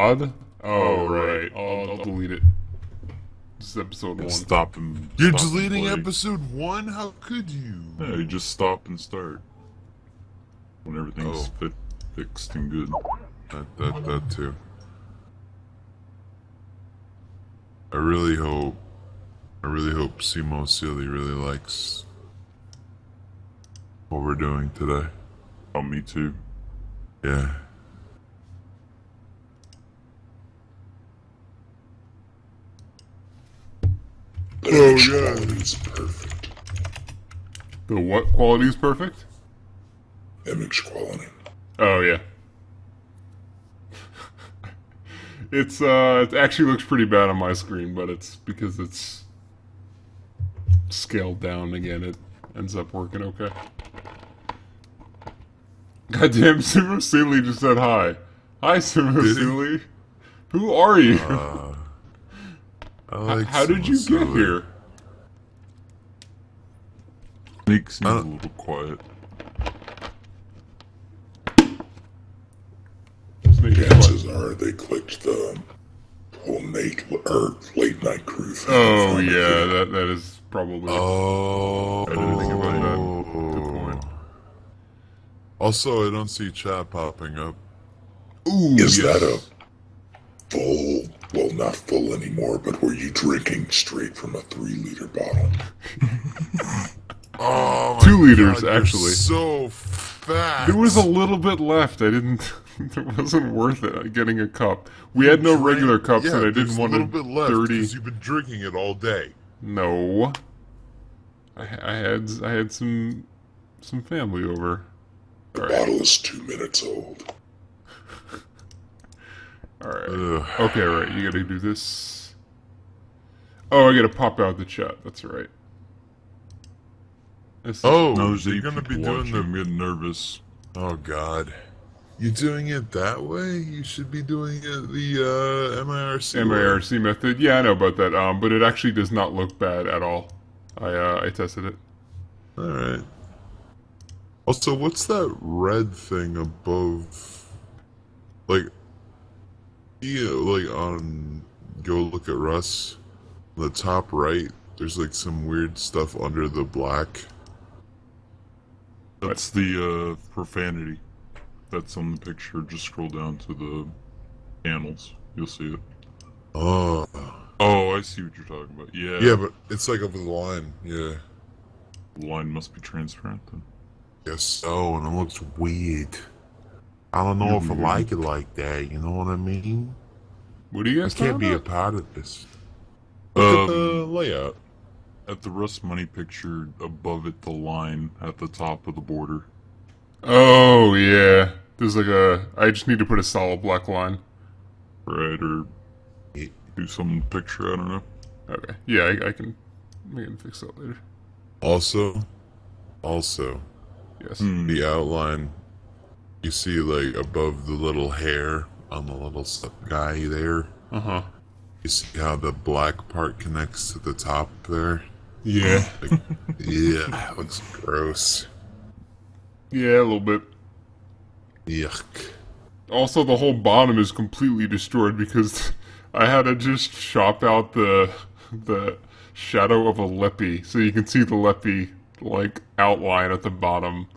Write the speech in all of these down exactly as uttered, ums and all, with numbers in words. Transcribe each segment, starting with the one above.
Odd? Oh, right. I'll, I'll delete it. This is episode one. Stop and You're stop deleting and episode one? How could you? Yeah, you just stop and start. When everything's oh. fit, fixed and good. That, that, that too. I really hope... I really hope Simo Sealy really likes what we're doing today. Oh, me too. Yeah. Oh, yeah. Quality's perfect. The what quality's perfect? Image quality. Oh, yeah. It's, uh, it actually looks pretty bad on my screen, but it's because it's scaled down again, it ends up working okay. Goddamn, Simo Sealy just said hi. Hi, Simo Sealy. Who are you? Uh, I like how how did you get here? Makes me a little quiet. Chances are they clicked the whole night or late night crew. Oh yeah, that that is probably. Oh, I didn't think about that. Good point. Also, I don't see chat popping up. Ooh, is yes. that a full? Well, not full anymore. But were you drinking straight from a three-liter bottle? Oh my Two liters, God, actually. You're so fat. There was a little bit left. I didn't. It wasn't worth it getting a cup. We had no regular cups, yeah, and I didn't want to. A little bit left because you've been drinking it all day. No, I, I had I had some some family over. The all bottle right. is two minutes old. all right. Ugh. Okay, right. You got to do this. Oh, I got to pop out the chat. That's right. That's oh, nosy you're gonna be doing the. I'm getting nervous. Oh God. You're doing it that way? You should be doing it the uh, M I R C M I R C way. Method? Yeah, I know about that, um, but it actually does not look bad at all. I, uh, I tested it. Alright. Also, what's that red thing above... Like... Yeah, like on... Go look at Russ. On the top right, there's like some weird stuff under the black. That's the, uh, profanity. That's on the picture. Just scroll down to the panels. You'll see it. Oh. Oh, I see what you're talking about. Yeah. Yeah, but it's like over the line. Yeah. The line must be transparent then. Yes. So, and it looks weird. I don't know you're if weird. I like it like that. You know what I mean? What do you guys? I can't be about? a part of this. Look um, at the layout. At the Rust Money picture, above it, the line at the top of the border. Oh yeah. There's like a... I just need to put a solid black line. Right, or do some picture, I don't know. Okay. Yeah, I, I can... I can fix that later. Also... Also... Yes. The outline... You see, like, above the little hair on the little guy there? Uh-huh. You see how the black part connects to the top there? Yeah. Like, yeah, that looks gross. Yeah, a little bit. Yuck. Also, the whole bottom is completely destroyed because I had to just chop out the the shadow of a leppy, so you can see the leppy like outline at the bottom.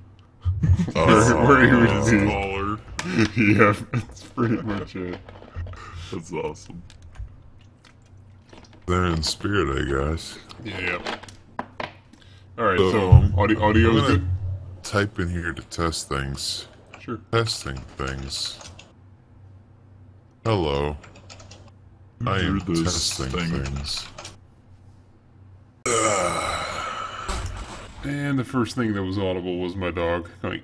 Oh, where he was smaller. Yeah, that's pretty much it. That's awesome. They're in spirit, I guess. Yeah. All right, so, so um, audio audio is good. Type in here to test things. Sure. Testing things. Hello. Who I am testing thing? things. And the first thing that was audible was my dog going.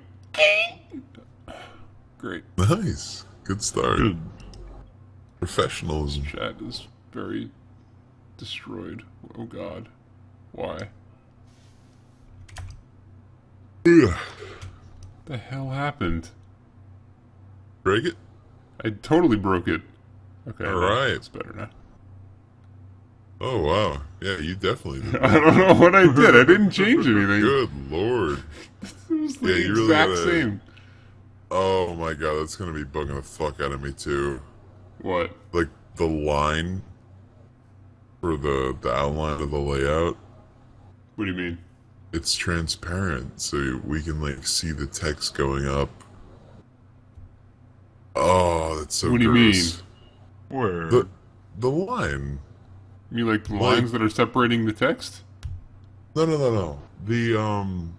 Great. Nice. Good start. Good. Professionalism. Chat is very destroyed. Oh God. Why? What the hell happened? Break it? I totally broke it. Okay. Alright. It's better now. Oh, wow. Yeah, you definitely did. I don't know what I did. I didn't change anything. Good lord. It was the yeah, exact really gotta... same. Oh my God, that's gonna be bugging the fuck out of me, too. What? Like the line for the, the outline of the layout. What do you mean? It's transparent, so we can like see the text going up. Oh, that's so gross. What do you mean? Where? The, the line. You mean like the like, lines that are separating the text? No, no, no, no. The, um...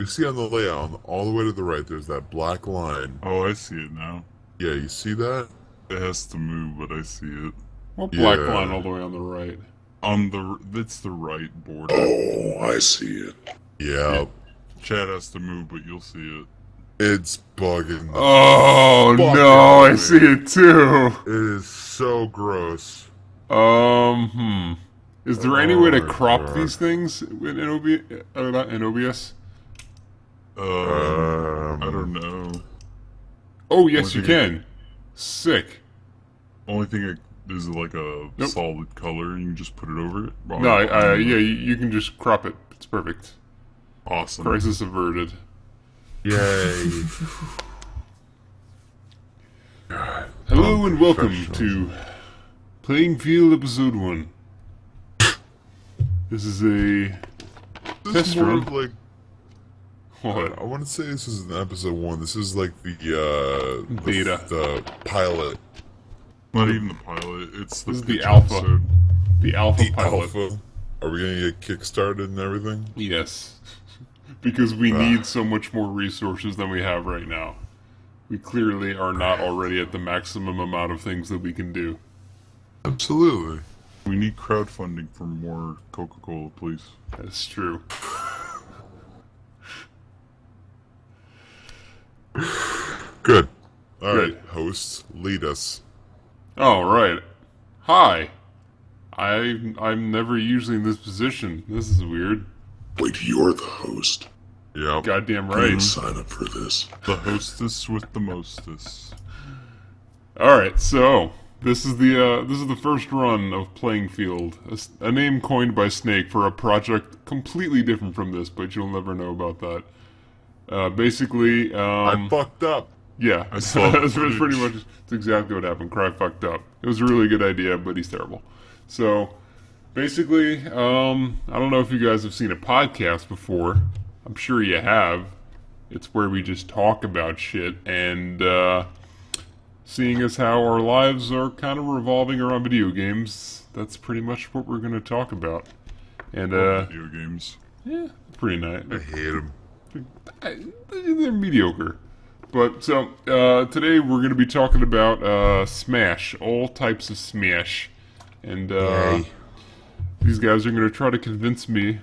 you see on the layout, all the way to the right, there's that black line. Oh, I see it now. Yeah, you see that? It has to move, but I see it. What black yeah. line all the way on the right? On the... that's the right border. Oh, I see it. Yeah. yeah. Chat has to move, but you'll see it. It's bugging. Oh, fuck no, I see it too. It is so gross. Um, hmm. Is there oh, any way to crop God. these things in, O B S? Um, um, I don't know. Oh, yes, you can. It, Sick. Only thing it, is like a nope. solid color, and you can just put it over it? Wrong. No, I, I, yeah, you, you can just crop it. It's perfect. Awesome. Crisis averted. Yay. God, hello and welcome to Playing Field Episode one. This is a this test is more run. Of like... What? I, I want to say this isn't Episode one. This is like the, uh... Beta. The, the pilot. Not even the pilot. It's the, the alpha. Episode. The alpha the pilot. Alpha. Are we going to get kickstarted and everything? Yes. Because we need so much more resources than we have right now. We clearly are not already at the maximum amount of things that we can do. Absolutely. We need crowdfunding for more Coca-Cola, please. That's true. Good. Alright, hosts, lead us. Alright. Hi. I, I'm never usually in this position. This is weird. Wait, you're the host. Yeah. Goddamn right. I didn't sign up for this. The hostess with the mostess. All right, so this is the uh, this is the first run of Playing Field, a, a name coined by Snake for a project completely different from this, but you'll never know about that. Uh, basically, um, I fucked up. Yeah, I saw. That's pretty much that's exactly what happened. Cry fucked up. It was a really good idea, but he's terrible. So. Basically, um, I don't know if you guys have seen a podcast before. I'm sure you have. It's where we just talk about shit, and uh, seeing as how our lives are kind of revolving around video games, that's pretty much what we're going to talk about. And uh, video games. Yeah, pretty nice. I hate them. They're mediocre. But, so, uh, today we're going to be talking about uh, Smash, all types of Smash. And, uh... Yay. These guys are going to try to convince me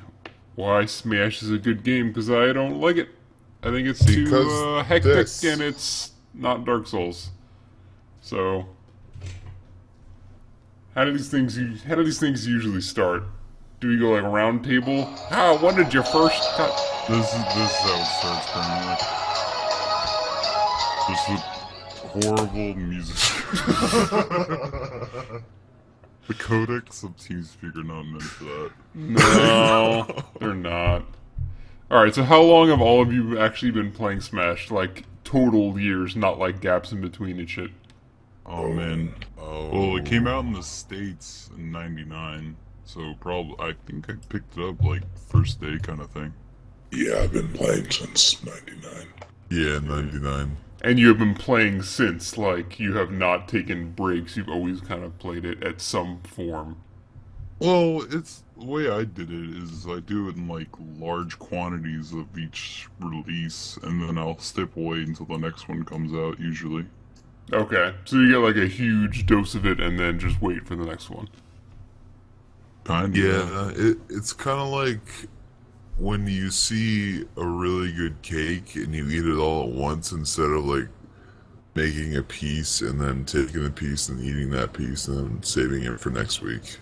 why Smash is a good game, because I don't like it. I think it's too uh, hectic, this. and it's not Dark Souls. So, how do these things how do these things usually start? Do we go like round table? Ah, when did you first cut? This is this is how it starts for me. Like, this is horrible music. The codecs of TeamSpeak are not meant for that. No, they're not. Alright, so how long have all of you actually been playing Smash? Like, total years, not like gaps in between and shit. Oh, oh man. Oh. Well, it came out in the States in ninety-nine, so probably, I think I picked it up like first day kind of thing. Yeah, I've been playing since ninety-nine. Yeah, ninety-nine. And you have been playing since, like, you have not taken breaks, you've always kind of played it at some form. Well, it's, the way I did it is I do it in, like, large quantities of each release, and then I'll step away until the next one comes out, usually. Okay, so you get, like, a huge dose of it, and then just wait for the next one. Kinda. Yeah, it, it's kind of like... when you see a really good cake and you eat it all at once instead of like making a piece and then taking a piece and eating that piece and then saving it for next week.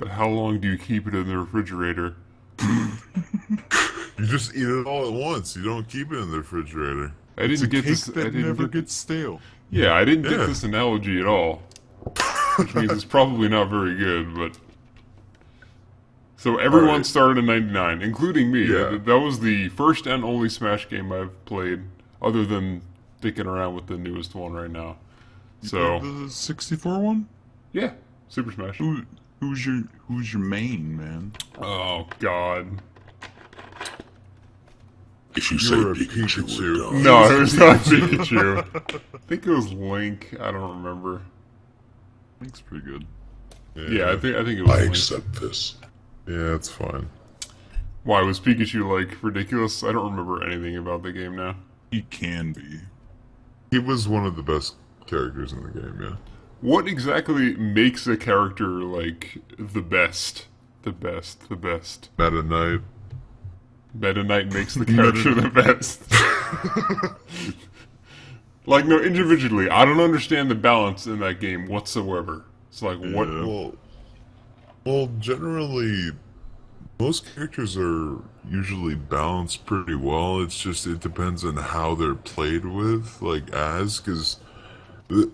But how long do you keep it in the refrigerator? You just eat it all at once. You don't keep it in the refrigerator. I didn't it's a get cake this. That I didn't never get... gets stale. Yeah, I didn't yeah. get this analogy at all. Which means it's probably not very good, but. So everyone right. started in ninety-nine, including me. Yeah. That was the first and only Smash game I've played, other than dicking around with the newest one right now. So the sixty-four one? Yeah, Super Smash. Who, who's your Who's your main man? Oh God. If you You're say Pikachu, Pikachu. No, it was not Pikachu. I think it was Link. I don't remember. Link's pretty good. Yeah, yeah I think I think it was. I Link. accept this. Yeah, it's fine. Why was Pikachu like ridiculous? I don't remember anything about the game now. He can be. He was one of the best characters in the game. Yeah. What exactly makes a character like the best? The best. The best. Meta Knight. Meta Knight makes the character the best. Like, no, individually, I don't understand the balance in that game whatsoever. It's like, yeah, what... Well, well, generally, most characters are usually balanced pretty well. It's just, it depends on how they're played with, like, as, because you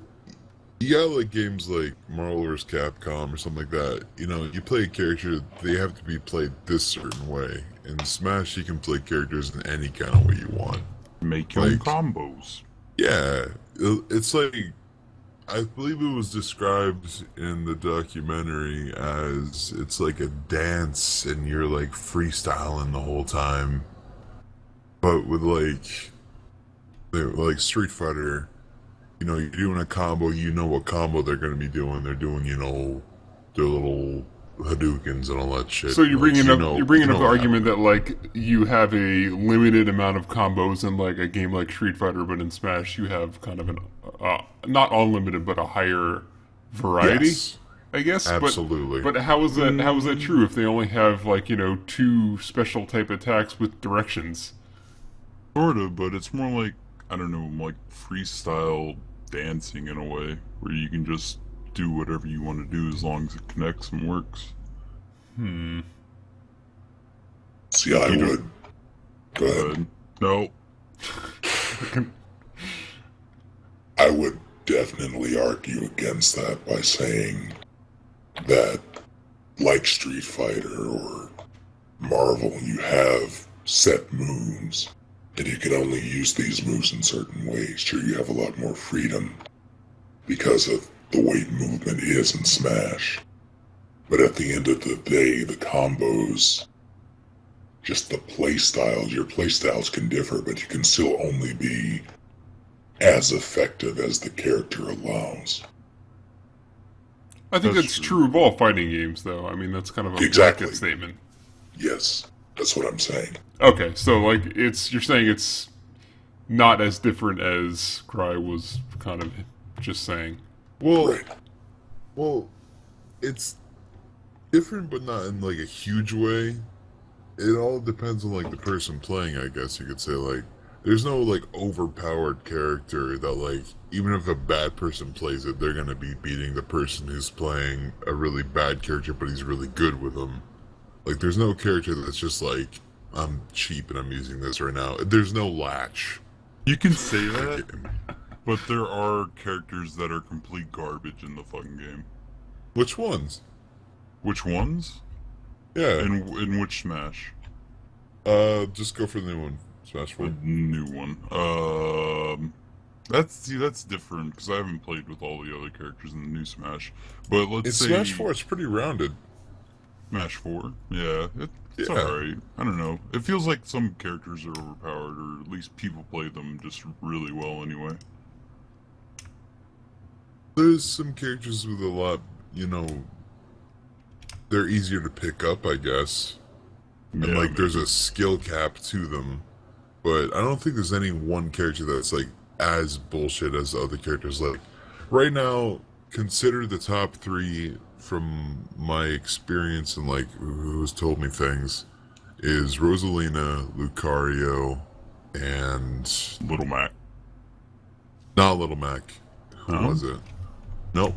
got, like, games like Marvel versus. Capcom or something like that. You know, you play a character, they have to be played this certain way. In Smash, you can play characters in any kind of way you want. Make your like, combos. Yeah, it's like, I believe it was described in the documentary as it's like a dance and you're like freestyling the whole time. But with like, like Street Fighter, you know, you're doing a combo, you know what combo they're going to be doing. They're doing, you know, their little Hadoukens and all that shit. So you're bringing like, up you know, you're bringing you up the argument that like you have a limited amount of combos in like a game like Street Fighter, but in Smash you have kind of an uh, not unlimited but a higher variety. Yes. I guess. Absolutely. But, but how is that? How is that true if they only have like you know two special type attacks with directions? Sort of, but it's more like I don't know, like freestyle dancing in a way where you can just do whatever you want to do as long as it connects and works. Hmm. See, I you would. Go ahead. No. I would definitely argue against that by saying that, like Street Fighter or Marvel, you have set moves, and you can only use these moves in certain ways. Sure, you have a lot more freedom because of the way movement is in Smash, but at the end of the day, the combos, just the play styles, your play styles can differ, but you can still only be as effective as the character allows. I think that's, that's true. true of all fighting games, though. I mean, that's kind of a exactly. blanket statement. Yes, that's what I'm saying. Okay, so like, it's you're saying it's not as different as Cry was kind of just saying. Well, right. well, it's different, but not in like a huge way. It all depends on like the person playing, I guess you could say. Like, there's no like overpowered character that like even if a bad person plays it, they're gonna be beating the person who's playing a really bad character, but he's really good with them. Like, there's no character that's just like I'm cheap and I'm using this right now. There's no latch. You can say that. But there are characters that are complete garbage in the fucking game. Which ones? Which ones? Yeah. In, in which Smash? Uh, just go for the new one. Smash four. The new one. Um, uh, that's, see, that's different, because I haven't played with all the other characters in the new Smash. But let's it's say... In Smash four, it's pretty rounded. Smash four? Yeah. It, it's yeah. alright. I don't know. It feels like some characters are overpowered, or at least people play them just really well anyway. There's some characters with a lot, you know, they're easier to pick up, I guess. And, yeah, like, maybe. There's a skill cap to them. But I don't think there's any one character that's, like, as bullshit as the other characters. Like, right now, consider the top three from my experience and, like, who's told me things is Rosalina, Lucario, and... Little Mac. Not Little Mac. Who um? was it? Nope.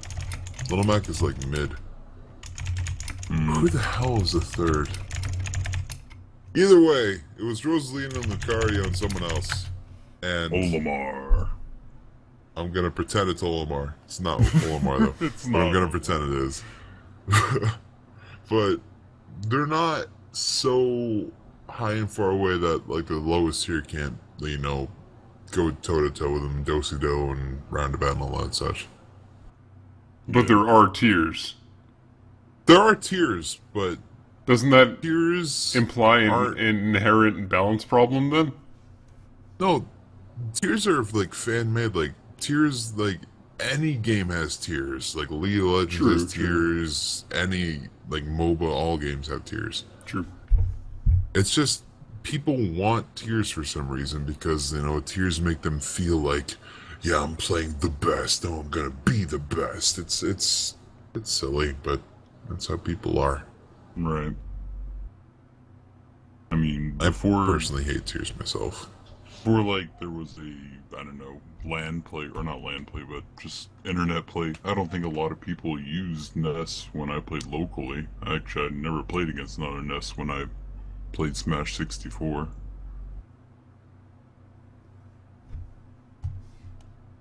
Little Mac is like mid. Mm. Who the hell is the third? Either way, it was Rosalina and Lucario and someone else. And Olimar. I'm gonna pretend it's Olimar. It's not Olimar though. It's not. I'm gonna pretend it is. But they're not so high and far away that like the lowest tier can't, you know, go toe to toe with them, do-si-do, and roundabout and all that and such. But there are tiers. There are tiers, but... Doesn't that tiers imply an, an inherent balance problem, then? No. Tiers are, like, fan-made. Like, tiers, like... Any game has tiers. Like, League of Legends true, has true. tiers. Any, like, MOBA, all games have tiers. True. It's just... People want tiers for some reason because, you know, tiers make them feel like, yeah, I'm playing the best, no, I'm gonna be the best. It's, it's, it's silly, but that's how people are. Right. I mean, before... I personally hate tiers myself. Before, like, there was a, I don't know, LAN play, or not LAN play, but just internet play. I don't think a lot of people used Ness when I played locally. Actually, I never played against another Ness when I... played Smash sixty-four.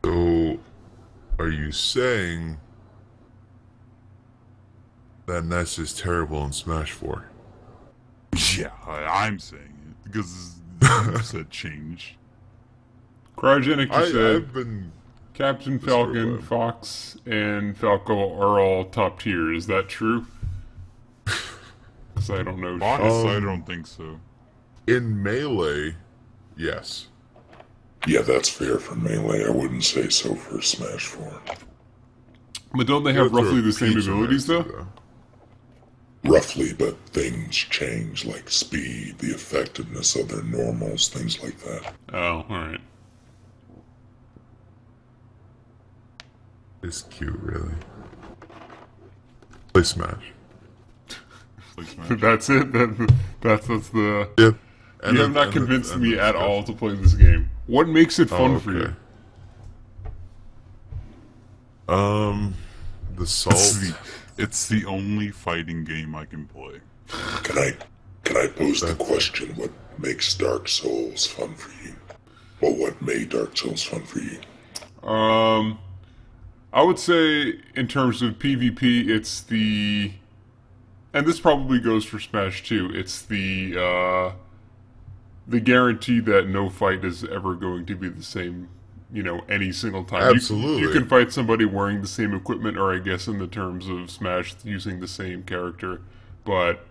So, are you saying that Ness is terrible in Smash four? Yeah, I, I'm saying it because it's a change. Cryogenic I, said I've been Captain Falcon, Fox, and Falco are all top tier. Is that true? I don't know. Honestly, um, I don't think so. In Melee, yes. Yeah, that's fair for Melee. I wouldn't say so for Smash four. But don't they have yeah, roughly the same abilities, though? though? Roughly, but things change, like speed, the effectiveness of their normals, things like that. Oh, alright. It's cute, really. Play Smash. That's it. That, that's that's the. Yep. And you then, have not convinced then, me then, at then. all to play this game. What makes it fun oh, okay. for you? Um, the salt. It's the, it's the only fighting game I can play. Can I, can I pose the question? What makes Dark Souls fun for you? Well, what made Dark Souls fun for you? Um, I would say in terms of PvP, it's the. And this probably goes for Smash too. It's the uh, the guarantee that no fight is ever going to be the same, you know, any single time. Absolutely. You, you can fight somebody wearing the same equipment, or I guess in the terms of Smash, using the same character, but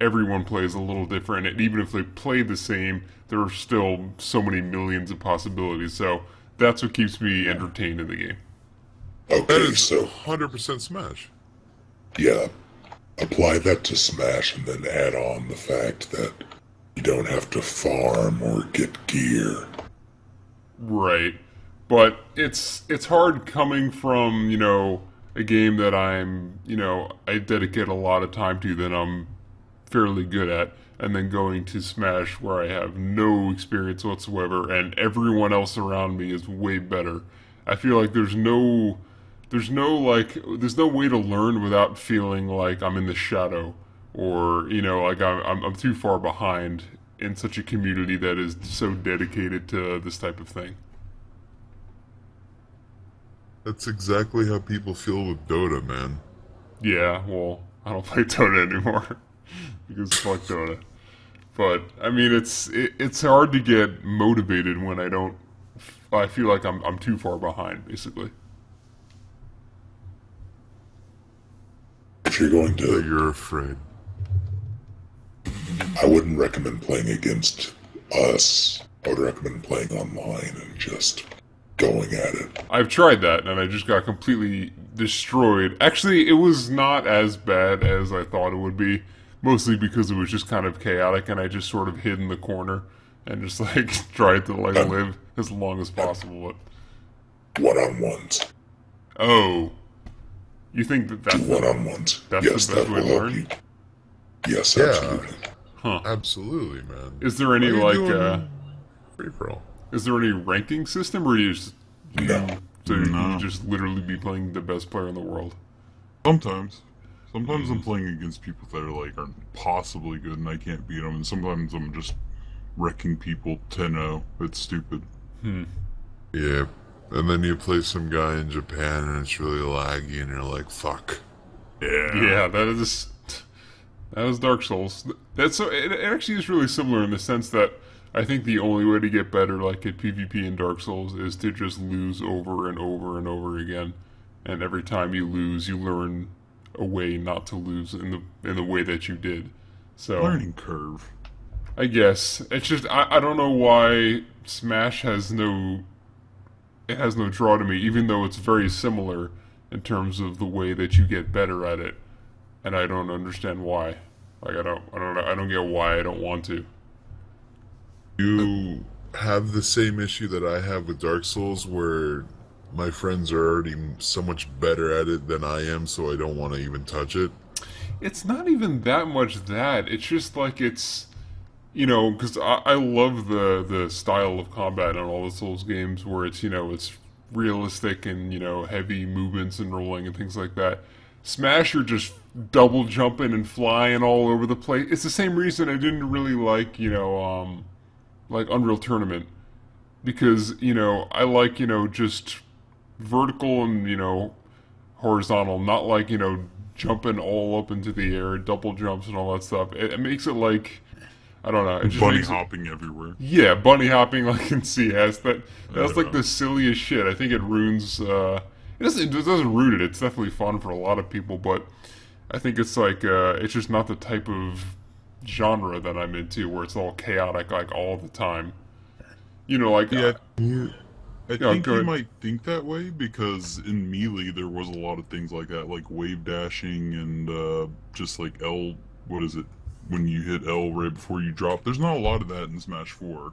everyone plays a little different. And even if they play the same, there are still so many millions of possibilities. So that's what keeps me entertained in the game. Okay, that is so one hundred percent Smash. Yeah. Apply that to Smash and then add on the fact that you don't have to farm or get gear. Right. But it's it's hard coming from, you know, a game that I'm, you know, I dedicate a lot of time to that I'm fairly good at, and then going to Smash where I have no experience whatsoever and everyone else around me is way better. I feel like there's no... There's no, like, there's no way to learn without feeling like I'm in the shadow, or, you know, like I'm, I'm too far behind in such a community that is so dedicated to this type of thing. That's exactly how people feel with Dota, man. Yeah, well, I don't play Dota anymore, because fuck Dota. But, I mean, it's, it, it's hard to get motivated when I don't, I feel like I'm, I'm too far behind, basically. If you're going to... You're afraid. I wouldn't recommend playing against us. I would recommend playing online and just going at it. I've tried that, and I just got completely destroyed. Actually, it was not as bad as I thought it would be, mostly because it was just kind of chaotic, and I just sort of hid in the corner and just, like, tried to, like, um, live as long as possible. One-on-ones. Oh. You think that that's one-on-ones? That's yes, the best that way to learn? You. Yes, yeah. Absolutely. Huh. Absolutely, man. Is there any, like, uh... free for all? Is there any ranking system, or are you just... You no. Know, so no. You just literally be playing the best player in the world? Sometimes. Sometimes I'm playing against people that are, like, aren't possibly good and I can't beat them, and sometimes I'm just wrecking people ten oh. It's stupid. Hmm. Yeah. And then you play some guy in Japan and it's really laggy and you're like, fuck. Yeah. Yeah, that is... That is Dark Souls. That's so, it actually is really similar in the sense that I think the only way to get better, like, at PvP in Dark Souls is to just lose over and over and over again. and every time you lose, you learn a way not to lose in the in the way that you did. So learning curve, I guess. It's just I, I don't know why Smash has no it has no draw to me, even though it's very similar in terms of the way that you get better at it, and I don't understand why. Like I don't I don't I don't get why I don't want to. You have the same issue that I have with Dark Souls, where my friends are already so much better at it than I am, so I don't want to even touch it. It's not even that much that. It's just like it's, you know, because I, I love the, the style of combat on all the Souls games where it's, you know, it's realistic and, you know, heavy movements and rolling and things like that. Smash, you're just double jumping and flying all over the place. It's the same reason I didn't really like, you know, um, like Unreal Tournament. Because, you know, I like, you know, just vertical and, you know, horizontal, not like, you know, jumping all up into the air, double jumps and all that stuff. It, it makes it like, I don't know. It just bunny hopping it, everywhere. Yeah, bunny hopping like in C S. That that's like know. the silliest shit. I think it ruins. Uh, it doesn't. It doesn't ruin it. It's definitely fun for a lot of people, but I think it's like uh, it's just not the type of genre that I'm into, where it's all chaotic like all the time. You know, like yeah. Uh, I yeah, think you might think that way because in Melee there was a lot of things like that, like wave dashing and uh, just like L, what is it, when you hit L right before you drop. There's not a lot of that in Smash four.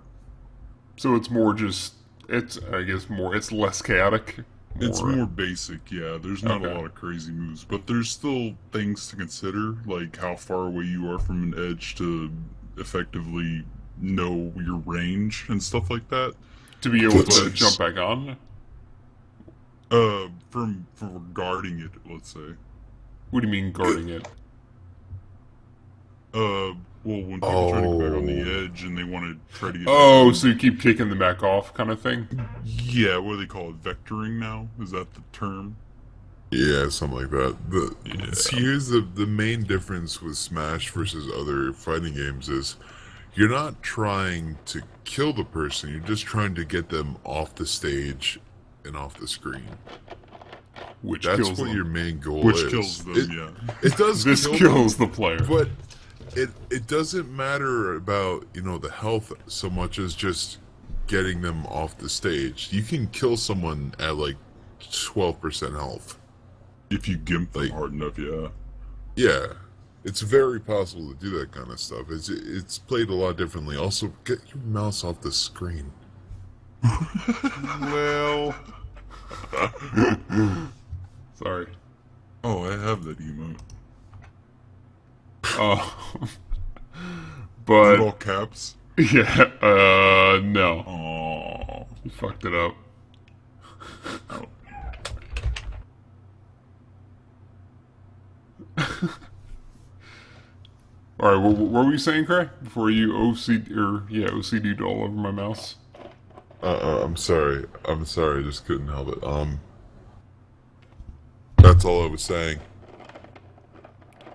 So it's more just, it's I guess more, it's less chaotic? More, it's more basic, yeah. There's not okay. a lot of crazy moves, but there's still things to consider, like how far away you are from an edge to effectively know your range and stuff like that. To be able to jump back on? Uh, from, from guarding it, let's say. What do you mean guarding it? Uh, well, when people oh. try to go back on the edge and they want to try to get... Oh, back so you keep kicking them back off kind of thing? Yeah, what do they call it? Vectoring now? Is that the term? Yeah, something like that. The, yeah. See, here's the, the main difference with Smash versus other fighting games is... You're not trying to kill the person, you're just trying to get them off the stage and off the screen. Which That's what them. your main goal Which is. Which kills them, it, yeah. It does this kill kills them, the player. But it it doesn't matter about, you know, the health so much as just getting them off the stage. You can kill someone at like twelve percent health. If you gimp them like, hard enough, yeah. Yeah. It's very possible to do that kind of stuff. It's it's played a lot differently. Also, get your mouse off the screen. Well... Sorry. Oh, I have that emote. Oh. But... Is it all caps? Yeah, uh, no. Aww. You fucked it up. Oh. All right, what, what were you saying, Craig? Before you O C D or yeah, O C D'd all over my mouse. Uh, uh, I'm sorry. I'm sorry. I just couldn't help it. Um, that's all I was saying.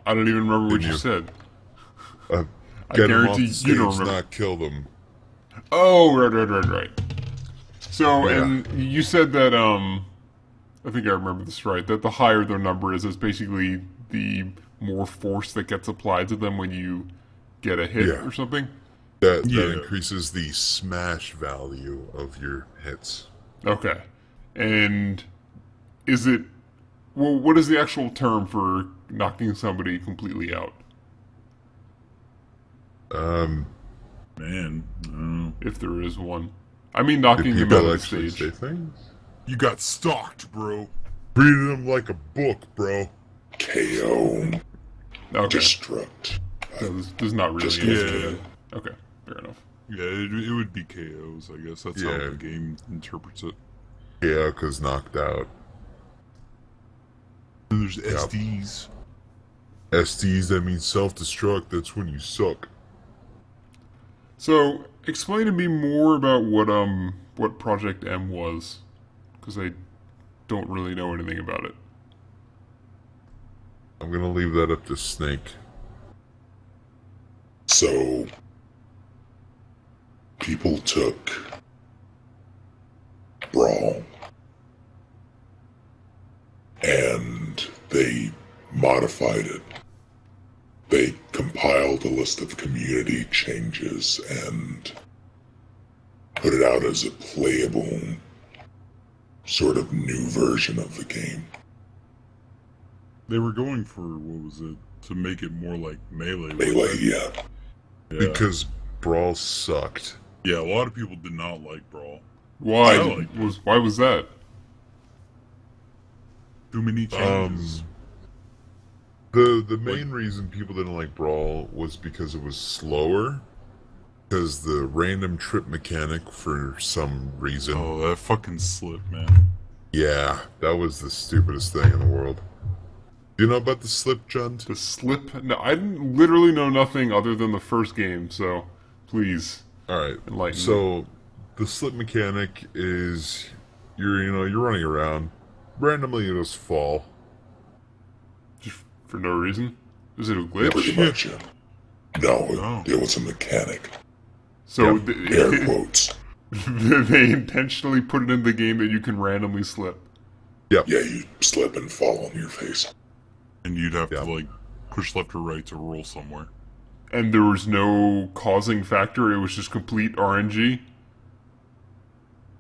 I don't even remember what you said. Uh, get I guarantee them off the you don't remember. Not kill them. Oh, right, right, right, right. So, yeah. And you said that um, I think I remember this right. That the higher their number is, it's basically the more force that gets applied to them when you get a hit yeah. or something? That, that yeah. increases the smash value of your hits. Okay. And is it... Well, what is the actual term for knocking somebody completely out? Um... Man, I don't know. If there is one. I mean knocking them out of the stage. You got stalked, bro. Reading them like a book, bro. K O. Okay. Destruct. No, this does not really Just, yeah. Okay, fair enough. Yeah, it, it would be K Os, I guess. That's yeah. how the game interprets it. Yeah, because knocked out. And there's yeah. S Ds. S Ds, that means self-destruct. That's when you suck. So, explain to me more about what um what Project M was. Because I don't really know anything about it. I'm gonna leave that up to Snake. So... people took... Brawl. and they modified it. They compiled a list of community changes and put it out as a playable sort of new version of the game. They were going for, what was it, to make it more like Melee. Melee, yeah. yeah. Because Brawl sucked. Yeah, a lot of people did not like Brawl. Why? I liked it. Was, why was that? Too many changes. Um, the the main like, reason people didn't like Brawl was because it was slower. Because the random trip mechanic, for some reason. Oh, that fucking slip, man. Yeah, that was the stupidest thing in the world. Do you know about the slip, John? The slip? No, I literally know nothing other than the first game, so please Alright, enlighten so, me. The slip mechanic is, you're, you know, you're running around. Randomly, you just fall. Just for no reason? Is it a glitch? Yeah, much, yeah. No, it, oh. it was a mechanic. So, yep. they, air quotes. They intentionally put it in the game that you can randomly slip. Yep. Yeah, you slip and fall on your face. And you'd have yep. to, like, push left or right to roll somewhere. And there was no causing factor, it was just complete R N G?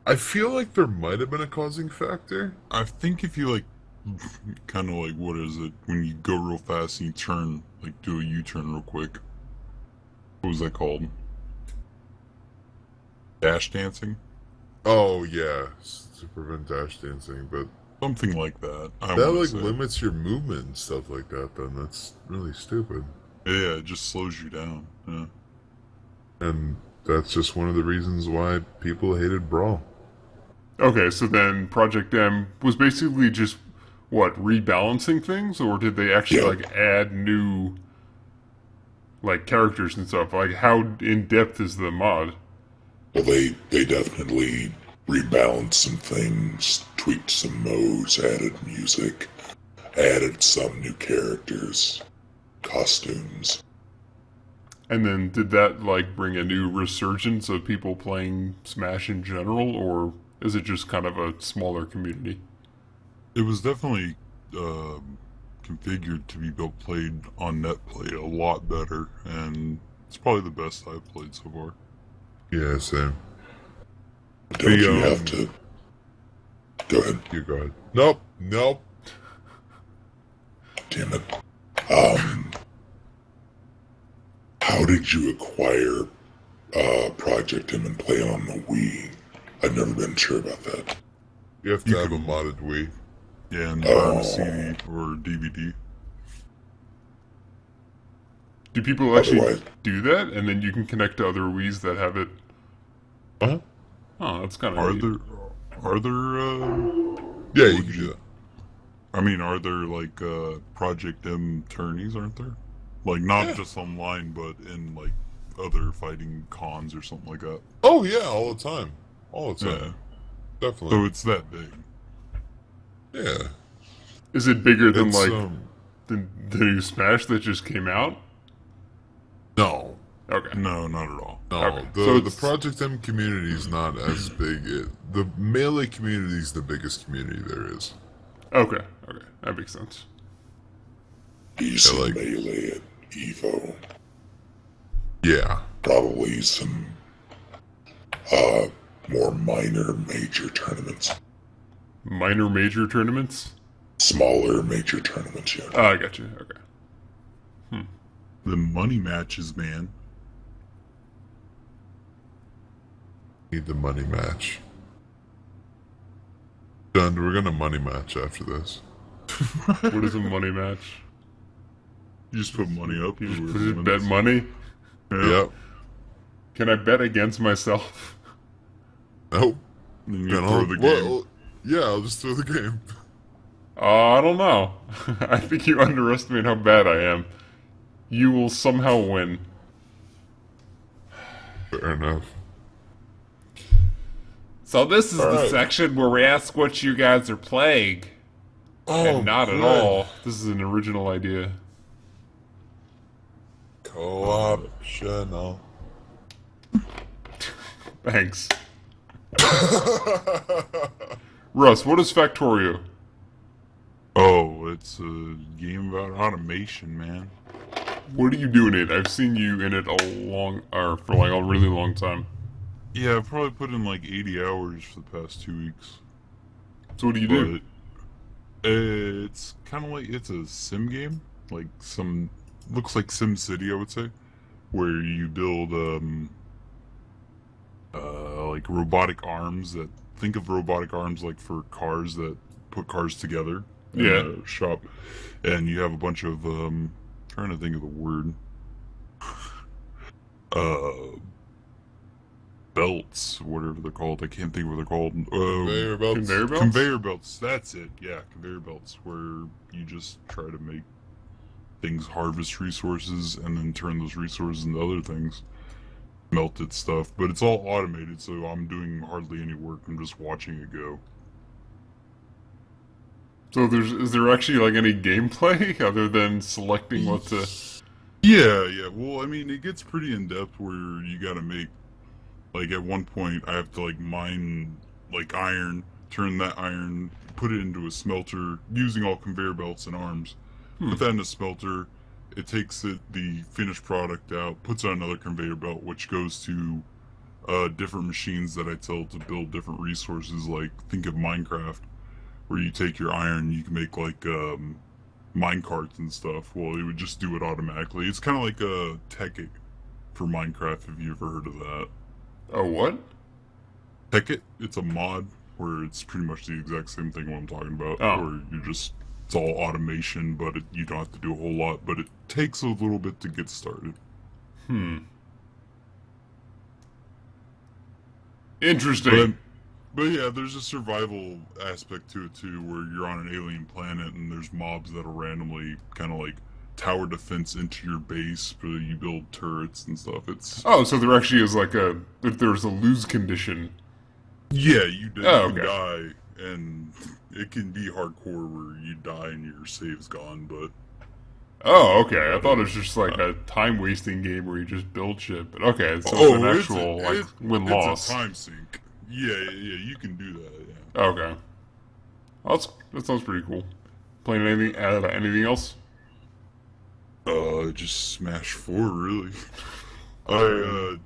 I feel like there might have been a causing factor. I think if you, like, kind of like, what is it, when you go real fast and you turn, like, do a U-turn real quick. What was that called? Dash dancing? Oh, yeah, to prevent dash dancing, but... Something like that, I That, like, say. limits your movement and stuff like that, then. That's really stupid. Yeah, it just slows you down, yeah. And that's just one of the reasons why people hated Brawl. Okay, so then Project M was basically just, what, rebalancing things? Or did they actually, yeah. like, add new, like, characters and stuff? Like, how in-depth is the mod? Well, they, they definitely rebalanced some things, tweaked some modes, added music, added some new characters, costumes. And then did that, like, bring a new resurgence of people playing Smash in general, or... Is it just kind of a smaller community? It was definitely uh, configured to be built, played on NetPlay a lot better, and it's probably the best I've played so far. Yeah, same. Don't the, you um, have to... Go ahead. You go ahead. Nope, nope. Damn it. Um, how did you acquire uh, Project M and play on the Wii? I've never been sure about that. You have to you have can, a modded Wii. Yeah, and oh. a C D or D V D. Do people actually Otherwise. do that? And then you can connect to other Wiis that have it? Uh-huh. Oh, that's kind of Are neat. there... Are there, uh... Yeah, you can do that. I mean, are there, like, uh, Project M tourneys, aren't there? Like, not yeah. just online, but in, like, other fighting cons or something like that. Oh, yeah, all the time. All the time. Yeah. Definitely. So it's that big. Yeah. Is it bigger than, it's, like, um, the, the new Smash that just came out? No. Okay. No, not at all. No. Okay. The, so the Project M community is not as big. It, the Melee community is the biggest community there is. Okay. Okay. That makes sense. He's yeah, like, Melee at Evo. Yeah. Probably some, uh... more minor major tournaments. Minor major tournaments? Smaller major tournaments, yeah. Oh, I got you. Okay. Hmm. The money matches, man. Need the money match. Done. We're gonna money match after this. What is a money match? You just put money up. You just put it, bet money. Yeah. Yep. Can I bet against myself? Nope. Then you throw the game. Well, yeah, I'll just throw the game. Uh, I don't know. I think you underestimate how bad I am. You will somehow win. Fair enough. So this is all the right. section where we ask what you guys are playing. Oh, and not good. at all. This is an original idea. Co-optional. Thanks. Russ, what is Factorio? it's a game about automation, man. What are you doing in it? I've seen you in it a long, or for like a really long time. Yeah, I've probably put in like eighty hours for the past two weeks. So what do you do? But it's kind of like, it's a sim game. Like some, looks like Sim City, I would say. Where you build, um, uh, like robotic arms that, think of robotic arms like for cars that put cars together. In yeah. A shop. And you have a bunch of, um, trying to think of the word. Uh... belts, whatever they're called. I can't think of what they're called. Uh, conveyor belts. Conveyor belts? Conveyor belts, that's it. Yeah, conveyor belts, where you just try to make things harvest resources and then turn those resources into other things. Melted stuff, but it's all automated, so I'm doing hardly any work. I'm just watching it go. So there's, is there actually like any gameplay other than selecting what to... Yeah, yeah. Well, I mean, it gets pretty in-depth where you gotta make... Like, at one point, I have to, like, mine, like, iron, turn that iron, put it into a smelter, using all conveyor belts and arms. Hmm. Put that in a smelter, it takes the, the finished product out, puts on another conveyor belt, which goes to uh, different machines that I tell to build different resources. Like, think of Minecraft, where you take your iron, you can make, like, um, mine carts and stuff. Well, it would just do it automatically. It's kind of like a Tekkit for Minecraft, if you've ever heard of that. Oh, what? Tekkit. It's a mod where it's pretty much the exact same thing what I'm talking about. Oh. Where you're just, it's all automation, but it, you don't have to do a whole lot, but it takes a little bit to get started. Hmm. Interesting. But, but yeah, there's a survival aspect to it too, where you're on an alien planet and there's mobs that'll randomly kind of like tower defense into your base, but you build turrets and stuff. It's oh, so there actually is like a, if there's a lose condition. Yeah, you, did, oh, you okay. die, and it can be hardcore where you die and your save's gone. But oh, okay. I thought it was just like a time wasting game where you just build shit. But okay, so oh, it's an actual it's a, like it's, win it's loss. It's a time sink. Yeah, yeah, you can do that. Yeah. Okay, well, that's, that sounds pretty cool. Playing anything? Uh, anything else? Uh, just Smash four, really. I, uh,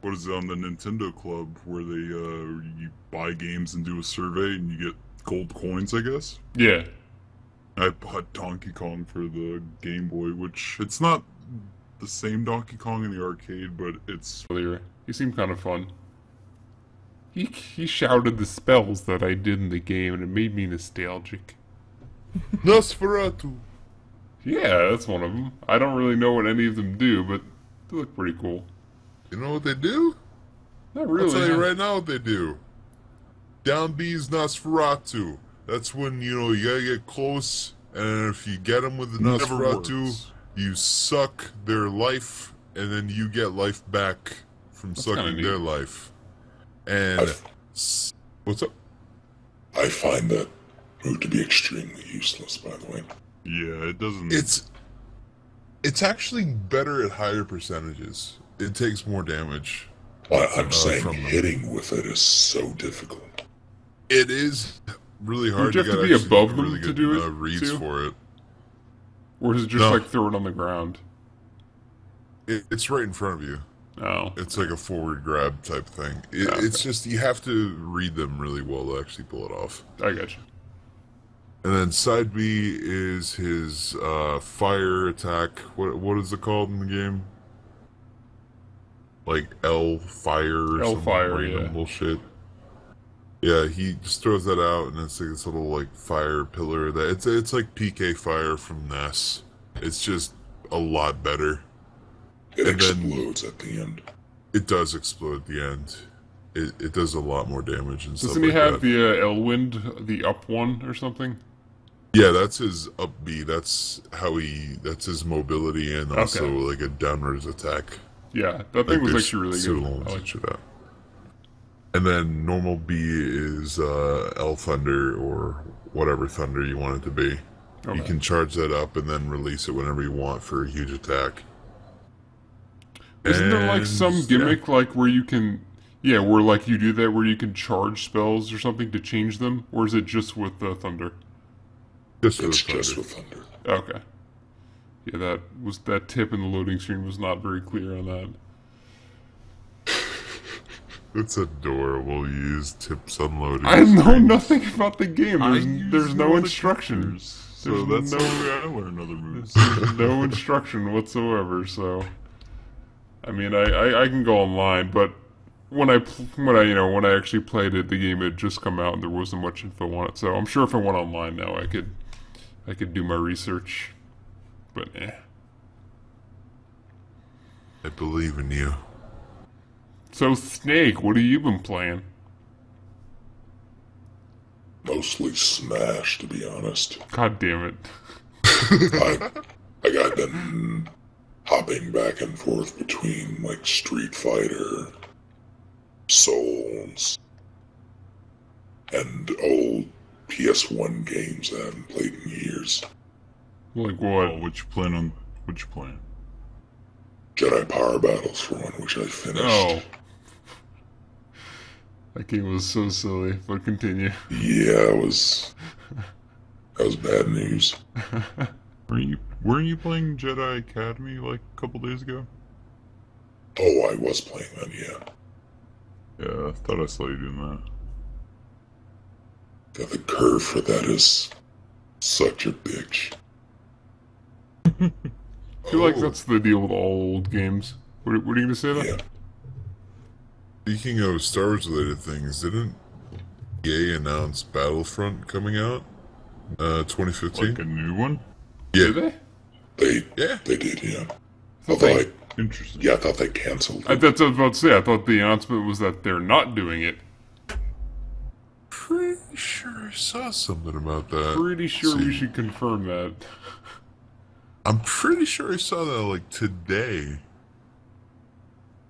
what is it, on the Nintendo Club, where they, uh, you buy games and do a survey and you get gold coins, I guess? Yeah. I bought Donkey Kong for the Game Boy, which, it's not the same Donkey Kong in the arcade, but it's... He seemed kind of fun. He, he shouted the spells that I did in the game, and it made me nostalgic. Nosferatu! Yeah, that's one of them. I don't really know what any of them do, but they look pretty cool. You know what they do? Not really. I'll tell you right now what they do. Down B's Nosferatu. That's when, you know, you gotta get close, and if you get them with the Nosferatu, you suck their life, and then you get life back from sucking their life. And... What's up? I find that move to be extremely useless, by the way. Yeah, it doesn't... It's it's actually better at higher percentages. It takes more damage. Well, I'm uh, saying hitting with it is so difficult. It is really hard. You have to be above them to do it, reads for it. Or is it just like throw it on the ground? It, it's right in front of you. Oh. It's like a forward grab type thing. It, okay. It's just, you have to read them really well to actually pull it off. I gotcha. And then side B is his uh, fire attack. What what is it called in the game? Like L fire or L some fire, yeah. Bullshit. Yeah, he just throws that out, and it's like this little like fire pillar. That it's it's like P K fire from Ness. It's just a lot better. It and explodes then, at the end. It does explode at the end. It, it does a lot more damage and stuff like that. Doesn't he have the uh, Elwind, the up one or something? Yeah, that's his up B. That's how he. That's his mobility and also okay. like a downwards attack. Yeah, that thing like was actually really good. I like that. And then normal B is uh, L Thunder or whatever Thunder you want it to be. Okay. You can charge that up and then release it whenever you want for a huge attack. Isn't and, there like some gimmick yeah. like where you can? Yeah, where like you do that where you can charge spells or something to change them, or is it just with the thunder? Just for the thunder. Just for thunder. Okay. Yeah, that was that tip in the loading screen was not very clear on that. It's adorable. You use tips on loading. I know screen. Nothing about the game. There's, there's no instructions. So there's that's no. I learned other moves. No instruction whatsoever. So, I mean, I, I I can go online, but when I when I you know when I actually played it, the game had just come out and there wasn't much info on it. So I'm sure if I went online now, I could I could do my research. But eh. I believe in you. So, Snake, what have you been playing? Mostly Smash, to be honest. God damn it. I, like, I've been hopping back and forth between, like, Street Fighter, Souls, and old P S one games I haven't played in years. Like what? Oh, what you plan on? What you plan? Jedi Power Battles for one, which I finished. Oh, that game was so silly. But continue. Yeah, it was. That was bad news. Were you weren't you playing Jedi Academy like a couple days ago? Oh, I was playing that. Yeah. Yeah, I thought I saw you doing that. God, the curve for that is such a bitch. I feel oh. like that's the deal with all old games. What, what are you going to say about yeah. that? Speaking of Star Wars related things, didn't E A announce Battlefront coming out? Uh, twenty fifteen? Like a new one? Yeah. Did they? They, yeah. they did, yeah. I they, I, interesting. Yeah, I thought they cancelled it. That's what I was about to say. I thought the announcement was that they're not doing it. Pretty sure I saw something about that. Pretty sure we should confirm that. I'm pretty sure I saw that, like, today.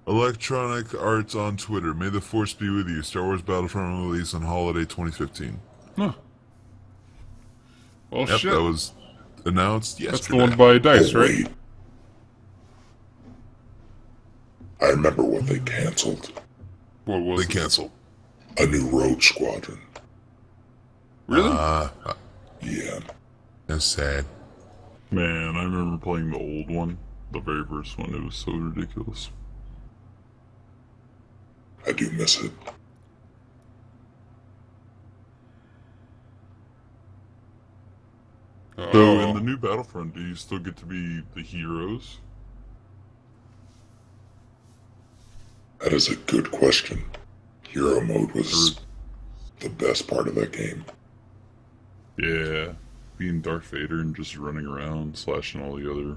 Electronic Arts on Twitter. May the Force be with you. Star Wars Battlefront release on holiday twenty fifteen. Huh. Well, yep, shit. That was announced yesterday. That's the one by DICE, oh, right? I remember what they canceled. What was They it? canceled. A new Rogue Squadron. Really? Uh, yeah. That's sad. Man, I remember playing the old one, the very first one. It was so ridiculous. I do miss it. Uh, so, in the new Battlefront, do you still get to be the heroes? That is a good question. Hero mode was the best part of that game. Yeah. Being Darth Vader and just running around, slashing all the other,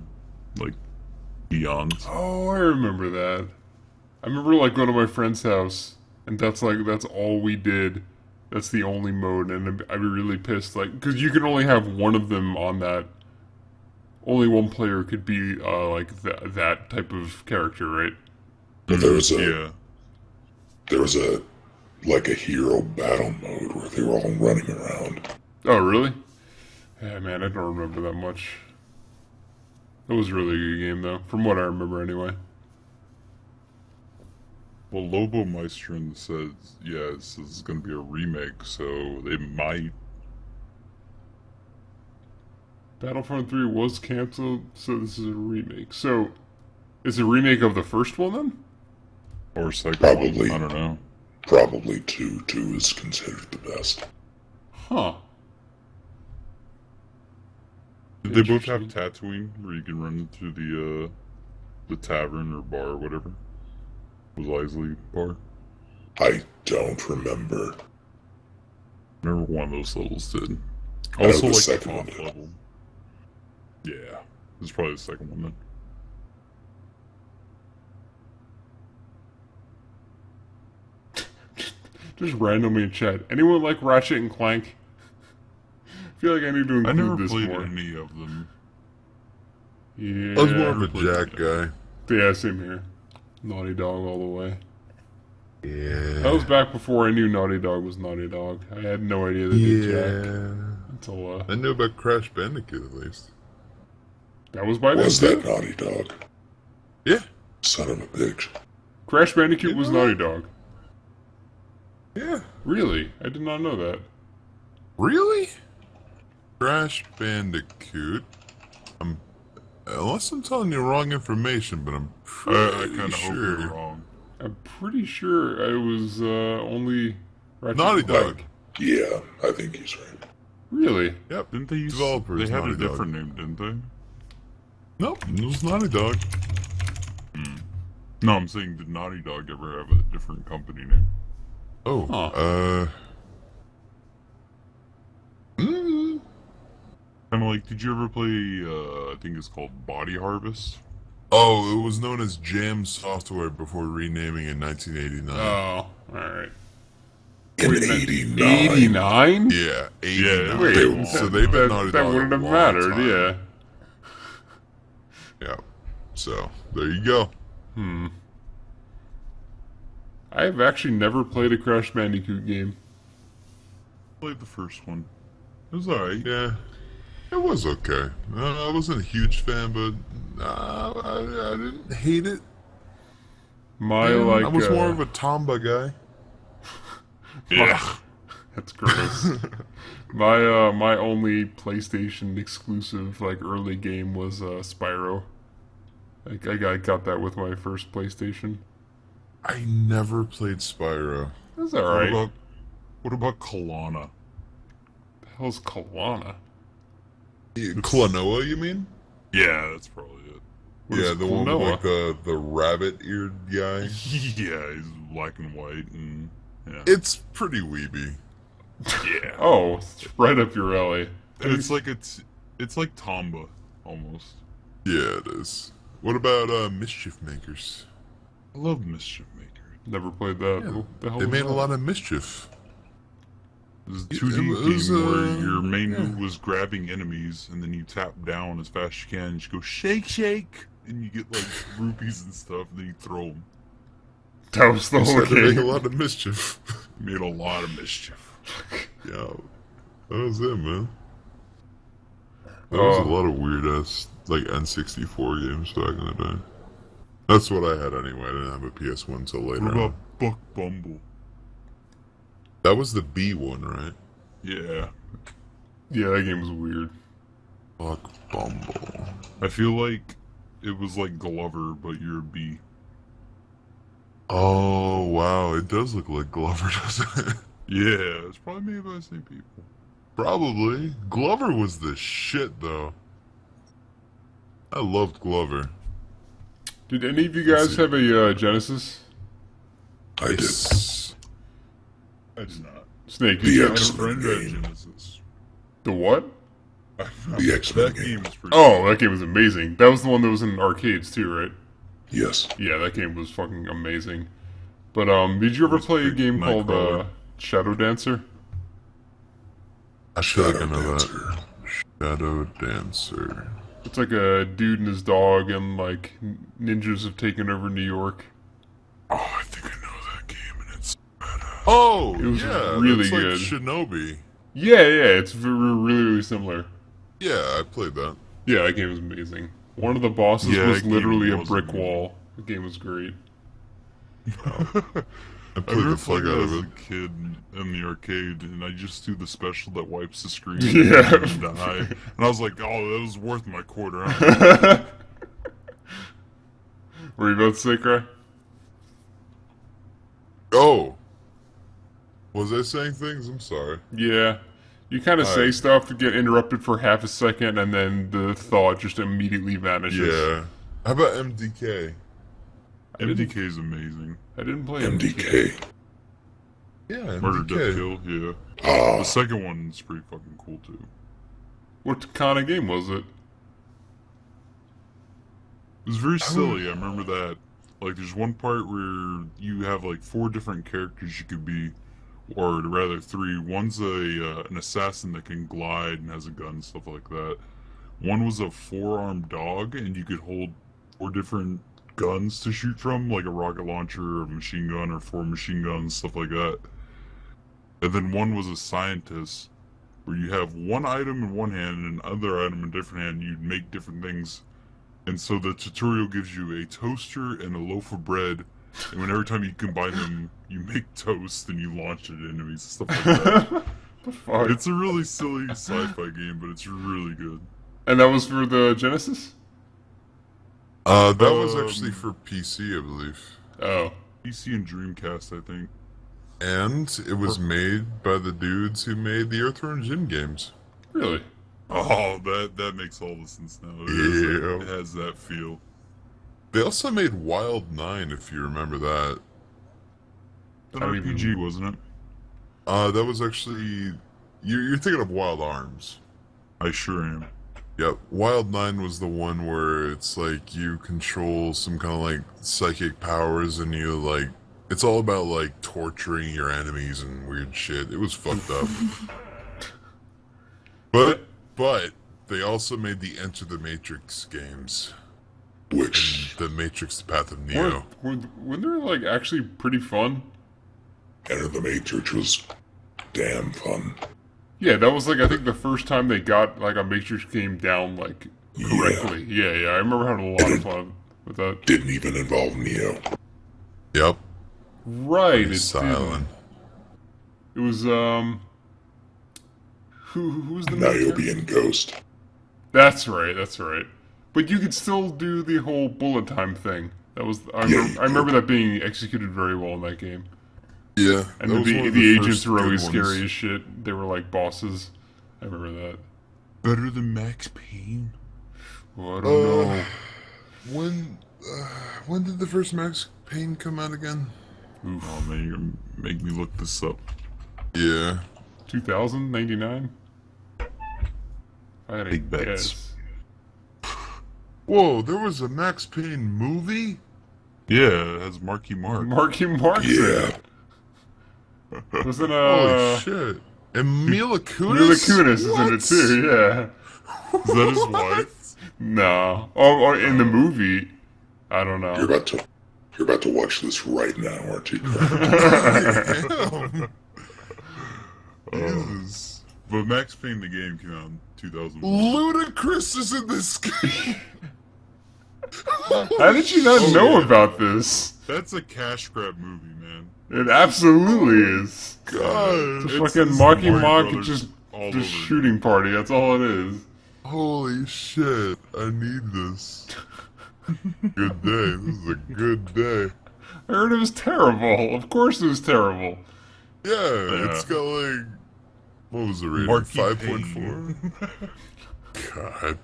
like, eons. Oh, I remember that. I remember, like, going to my friend's house, and that's, like, that's all we did. That's the only mode, and I'd be really pissed, like, because you can only have one of them on that. Only one player could be, uh, like, th that type of character, right? But there was a... Yeah. There was a, like, a hero battle mode where they were all running around. Oh, really? Yeah, man, I don't remember that much. It was a really good game, though, from what I remember, anyway. Well, Lobo Maestron says, yeah, it says it's going to be a remake, so they might. Battlefront three was canceled, so this is a remake. So, is it a remake of the first one, then? Or second Probably. One? I don't know. Probably two. two is considered the best. Huh. Did they both have Tatooine, where you can run to the, uh, the tavern or bar or whatever? Was Isley bar? I don't remember. I remember one of those levels did. Also, like, the second one level. Yeah, it's probably the second one then. Just randomly in chat. Anyone like Ratchet and Clank? I feel like I need to include I never this played more. Any of them. Yeah. I was more of a Jack guy. Yeah, same here. Naughty Dog all the way. Yeah. That was back before I knew Naughty Dog was Naughty Dog. I had no idea they did Jack. Until, uh, I knew about Crash Bandicoot at least. That was by Was that Naughty Dog? Yeah. Son of a bitch. Crash Bandicoot was Naughty Dog. Yeah. Really? I did not know that. Really? Crash Bandicoot. I'm, unless I'm telling you wrong information, but I'm pretty I, I kinda sure. Hope you're wrong. I'm pretty sure I was uh, only Naughty Dog. Yeah, I think he's right. Really? Yep. Didn't they use developers? They had Naughty a different Dog. Name, didn't they? Nope, it was Naughty Dog. Hmm. No, I'm saying did Naughty Dog ever have a different company name? Oh, huh. uh. Mm. Kind of like, did you ever play, uh, I think it's called Body Harvest? Oh, it was known as Jam Software before renaming in nineteen eighty-nine. Oh, alright. In eighty-nine? eighty-nine? Yeah, eighty-nine. Yeah, wait, they, that, so they've been Naughty Dog. That wouldn't have mattered, time. yeah. Yeah, so, there you go. Hmm. I have actually never played a Crash Bandicoot game. Played the first one. It was alright. Yeah. It was okay. I wasn't a huge fan, but uh, I, I didn't hate it. My and like. I was uh, more of a Tomba guy. Yeah. That's gross. my uh, my only PlayStation exclusive like early game was uh, Spyro. Like I, I got that with my first PlayStation. I never played Spyro. That's alright. What about, what about Klonoa? The hell's Klonoa? Yeah, Klonoa, you mean? Yeah, that's probably it. What yeah, the Klonoa? One with like the, the rabbit-eared guy? Yeah, he's black and white and... Yeah. It's pretty weeby. Yeah. Oh, it's right up your alley. It's like it's it's like Tomba, almost. Yeah, it is. What about uh, Mischief Makers? I love Mischief Makers. Never played that. Yeah, the hell they made that? A lot of mischief. It was a two D game was, uh, where your main yeah. move was grabbing enemies, and then you tap down as fast as you can, and you go, shake, shake! And you get, like, rupees and stuff, and then you throw them. That was the whole game. Made a lot of mischief. Made a lot of mischief. Yo, that was it, man. There was uh, a lot of weird-ass, like, N sixty-four games back in the day. That's what I had anyway. I didn't have a P S one until later. What about Buck Bumble? That was the B one, right? Yeah. Yeah, that game was weird. Buck Bumble. I feel like it was like Glover, but you're a bee. Oh, wow. It does look like Glover, doesn't it? Yeah, it's probably made by the same people. Probably. Glover was the shit, though. I loved Glover. Did any of you guys have a uh, Genesis? I did. I did not. Snake, did you have a friend that had Genesis? The what? The X-Men game. Oh, that game was amazing. That was the one that was in arcades too, right? Yes. Yeah, that game was fucking amazing. But um, did you ever play a game called uh, Shadow Dancer? I should have known that. Shadow Dancer. It's like a dude and his dog, and like ninjas have taken over New York. Oh, I think I know that game, and it's badass. Oh, it was yeah, really it's like good. Shinobi. Yeah, yeah, it's really, really similar. Yeah, I played that. Yeah, that game was amazing. One of the bosses yeah, was literally a brick amazing. Wall. The game was great. Oh. I played I the fuck out of it. As a kid in the arcade, and I just do the special that wipes the screen. Yeah. And, die. And I was like, oh, that was worth my quarter. Were you about to say, Cry? Oh. Was I saying things? I'm sorry. Yeah. You kind of say stuff to get interrupted for half a second, and then the thought just immediately vanishes. Yeah. How about M D K? M D K is amazing. I didn't play M D K. M D K. Yeah, M D K. Murder, Death, Kill, yeah. Oh. The second one's pretty fucking cool, too. What kind of game was it? It was very silly, I remember that. Like, there's one part where you have, like, four different characters you could be, or rather three. One's a uh, an assassin that can glide and has a gun and stuff like that. One was a four-armed dog, and you could hold four different guns to shoot from, like a rocket launcher, a machine gun, or four machine guns, stuff like that. And then one was a scientist, where you have one item in one hand and another item in a different hand, you'd make different things. And so the tutorial gives you a toaster and a loaf of bread, and when every time you combine them, you make toast and you launch it at enemies and stuff like that. the fuck? It's a really silly sci-fi game, but it's really good. And that was for the Genesis? Uh, that um, was actually for P C, I believe. Oh. P C and Dreamcast, I think. And it was made by the dudes who made the Earthworm Jim games. Really? Oh, that that makes all the sense now. It, yeah. Has, it has that feel. They also made Wild nine, if you remember that. An R P G, even... wasn't it? Uh, that was actually... You're, you're thinking of Wild Arms. I sure am. Yep, Wild nine was the one where it's like you control some kind of like psychic powers and you like... It's all about like torturing your enemies and weird shit. It was fucked up. But, but, they also made the Enter the Matrix games. Which? And the Matrix, The Path of Neo. Weren't, weren't they like actually pretty fun? Enter the Matrix was damn fun. Yeah, that was like, I think the first time they got like a Matrix game down like correctly. Yeah, yeah, yeah. I remember having a lot of fun with that. Didn't even involve Neo. Yep. Right. It's silent. It was, um... Who, who was the Niobian Ghost. That's right, that's right. But you could still do the whole bullet time thing. That was I, yeah, remember, I remember that being executed very well in that game. Yeah. And the, the, the agents were always scary as shit. They were like bosses. I remember that. Better than Max Payne? Well, I don't uh, know. When, uh, when did the first Max Payne come out again? Oof. Oh man, you're gonna make me look this up. Yeah. two thousand ninety-nine? I had a big bets. Whoa, there was a Max Payne movie? Yeah, it has Marky Mark. Marky Mark's yeah. in it. Wasn't, uh... Holy shit. And Mila Kunis? Mila Kunis is in it too, yeah. Is that his wife? No. Or, or in the movie. I don't know. You're about to, you're about to watch this right now, aren't you? Damn. Jesus. Oh. But Max Payne the game came out in two thousand one. Ludacris is in this game! How did you not oh, know yeah. about this? That's a cash grab movie, man. It absolutely is. God. It's a it's fucking Marky Mark just, just shooting me. Party, that's all it is. Holy shit, I need this. Good day, this is a good day. I heard it was terrible, of course it was terrible. Yeah, yeah, it's got like... What was the rating? five point four? God.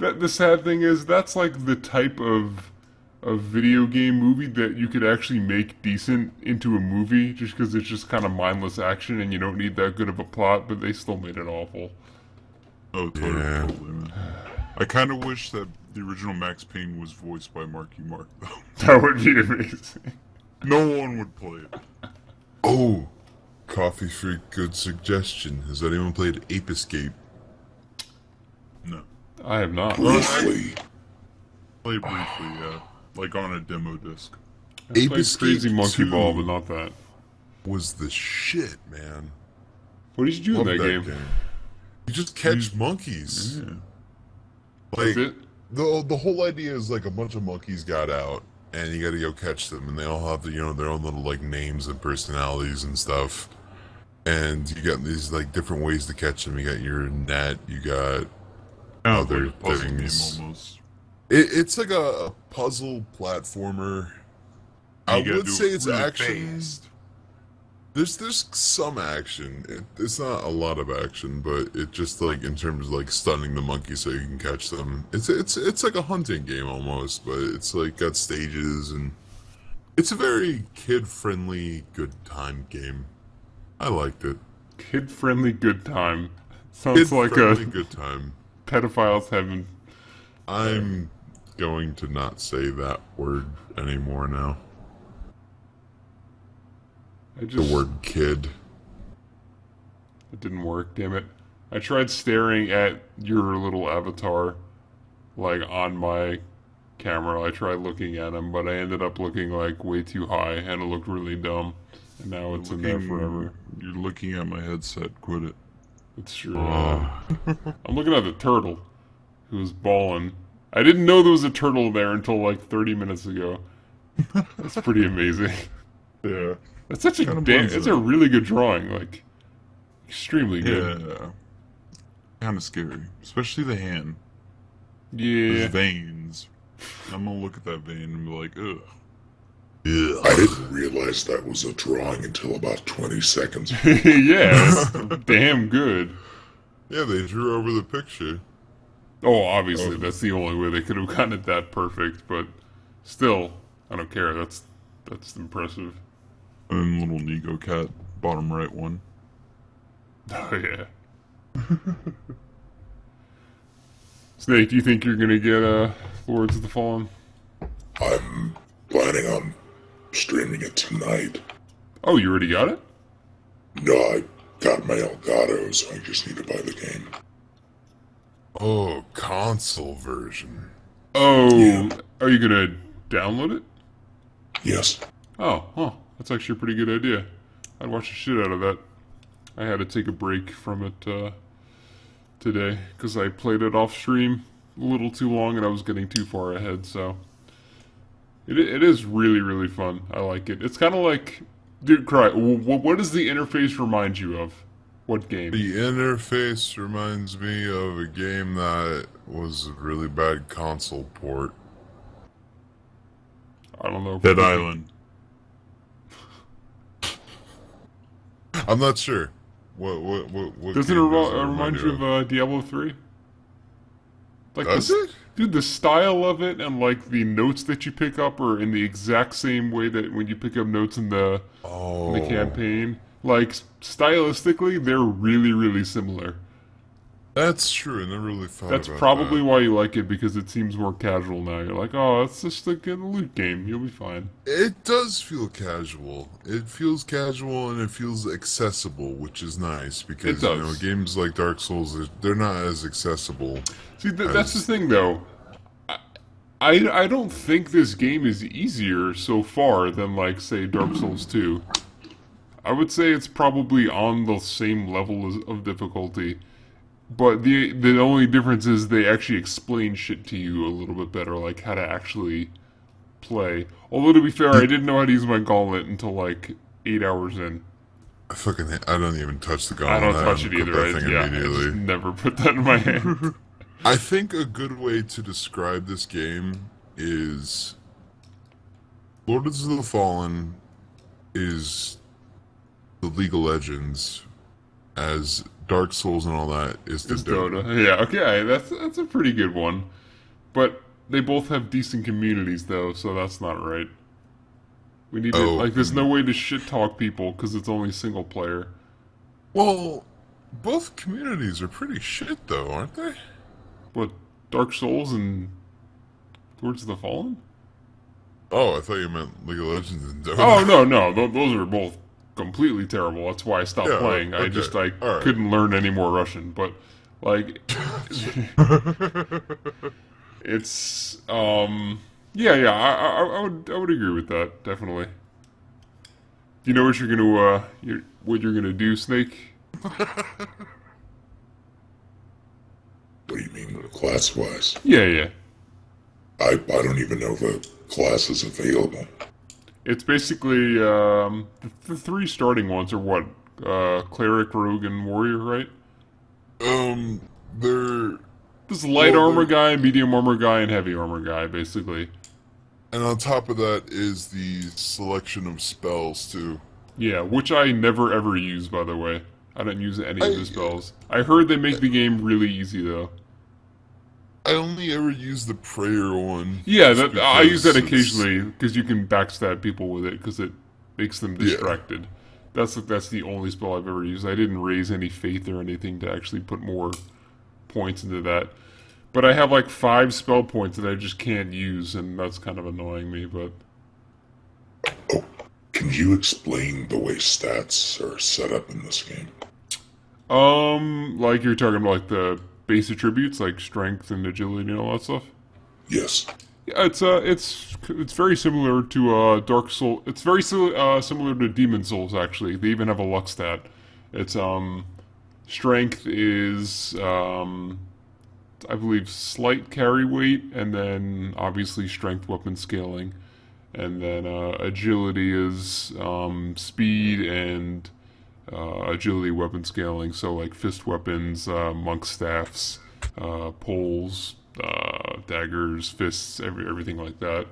That, the sad thing is, that's like the type of, of video game movie that you could actually make decent into a movie, just because it's just kind of mindless action and you don't need that good of a plot, but they still made it awful. Oh, totally. Yeah. totally man. I kind of wish that the original Max Payne was voiced by Marky Mark, though. That would be amazing. No one would play it. Oh, Coffee Freak, good suggestion. Has anyone played Ape Escape? No. I have not. Briefly. Play briefly, yeah. Like on a demo disc. I Ape Escape Crazy Monkey Ball, but not that. Was the shit, man. What did you do in that, that game? game? You just catch you, monkeys. Yeah. Like, that's it? The, the whole idea is like a bunch of monkeys got out. And you gotta go catch them, and they all have the, you know, their own little like names and personalities and stuff. And you got these like different ways to catch them. You got your net. You got oh, other like puzzle things. Game almost. It, it's like a, a puzzle platformer. You I would say it it's really action. Fast. There's there's some action. It, it's not a lot of action, but it just like in terms of like stunning the monkey so you can catch them. It's it's it's like a hunting game almost, but it's like got stages and it's a very kid-friendly good time game. I liked it. Kid-friendly good time sounds like a good time. Pedophiles heaven. I'm going to not say that word anymore now. I just, the word kid. It didn't work, damn it. I tried staring at your little avatar, like, on my camera. I tried looking at him, but I ended up looking, like, way too high, and it looked really dumb. And now it's looking, in there forever. You're looking at my headset. Quit it. It's true. Oh. I'm looking at the turtle, who was balling. I didn't know there was a turtle there until, like, thirty minutes ago. That's pretty amazing. Yeah. That's such a damn, it's a really good drawing, like, Extremely good. Yeah. Kind of scary. Especially the hand. Yeah. Those veins. I'm gonna look at that vein and be like, ugh. Yeah. I didn't realize that was a drawing until about twenty seconds. Yeah, that's damn good. Yeah, they drew over the picture. Oh, obviously, that's the only way they could have gotten it that perfect, but still, I don't care. That's that's impressive. And little Nigo Cat, bottom right one. Oh, yeah. Snake, do you think you're going to get uh, Lords of the Fallen? I'm planning on streaming it tonight. Oh, you already got it? No, I got my Elgato, so I just need to buy the game. Oh, console version. Oh, yeah. Are you gonna download it? Yes. Oh, huh. That's actually a pretty good idea. I'd watch the shit out of that. I had to take a break from it uh, today, because I played it off stream a little too long and I was getting too far ahead, so... It, it is really, really fun. I like it. It's kind of like... Dude, Cry, what, what does the interface remind you of? What game? The interface reminds me of a game that was a really bad console port. I don't know. Dead Island. I'm not sure. What? What? What? what Doesn't it, does it remind you of uh, Diablo three? Like does the, it? Dude, the style of it and like the notes that you pick up are in the exact same way that when you pick up notes in the oh. in the campaign. Like, stylistically, they're really, really similar. That's true, I never really thought That's about probably that. Why you like it, because it seems more casual now. You're like, oh, it's just like a loot game, you'll be fine. It does feel casual. It feels casual and it feels accessible, which is nice, because, you know, games like Dark Souls, they're not as accessible. See, th as... that's the thing, though. I, I don't think this game is easier so far than, like, say, Dark Souls two. I would say it's probably on the same level of difficulty, but the the only difference is they actually explain shit to you a little bit better, like how to actually play. Although to be fair, I didn't know how to use my gauntlet until like eight hours in. I fucking I don't even touch the gauntlet. I don't touch I it either. I, yeah, I just never put that in my hand. I think a good way to describe this game is Lords of the Fallen is. The League of Legends, as Dark Souls and all that, is the Dota. Dota. Yeah, okay, that's that's a pretty good one. But they both have decent communities, though, so that's not right. We need to, oh, like, there's no way to shit-talk people, because it's only single-player. Well, both communities are pretty shit, though, aren't they? What, Dark Souls and Lords of the Fallen? Oh, I thought you meant League of Legends and Dota. Oh, no, no, th those are both... completely terrible. That's why I stopped yeah, playing. Okay. I just I right. couldn't learn any more Russian. But like, it's um yeah yeah I, I I would I would agree with that definitely. You know what you're gonna uh you're, what you're gonna do, Snake? What do you mean class wise? Yeah yeah. I I don't even know if a class is available. It's basically, um, the, the three starting ones are what? Uh, Cleric, Rogue, and Warrior, right? Um, they're... This light well, armor guy, medium armor guy, and heavy armor guy, basically. And on top of that is the selection of spells, too. Yeah, which I never ever use, by the way. I don't use any I, of the spells. I heard they make I, the game really easy, though. I only ever use the prayer one. Yeah, that, I use that occasionally because you can backstab people with it because it makes them distracted. Yeah. That's that's the only spell I've ever used. I didn't raise any faith or anything to actually put more points into that. But I have like five spell points that I just can't use, and that's kind of annoying me. But oh, can you explain the way stats are set up in this game? Um, like you're talking about like the. Base attributes like strength and agility and all that stuff. Yes. Yeah, it's uh, it's it's very similar to uh, Dark Souls. It's very uh, similar to Demon Souls actually. They even have a luck stat. It's um, strength is um, I believe slight carry weight, and then obviously strength weapon scaling, and then uh, agility is um, speed and uh, agility weapon scaling, so like fist weapons, uh, monk staffs, uh, poles, uh, daggers, fists, every, everything like that.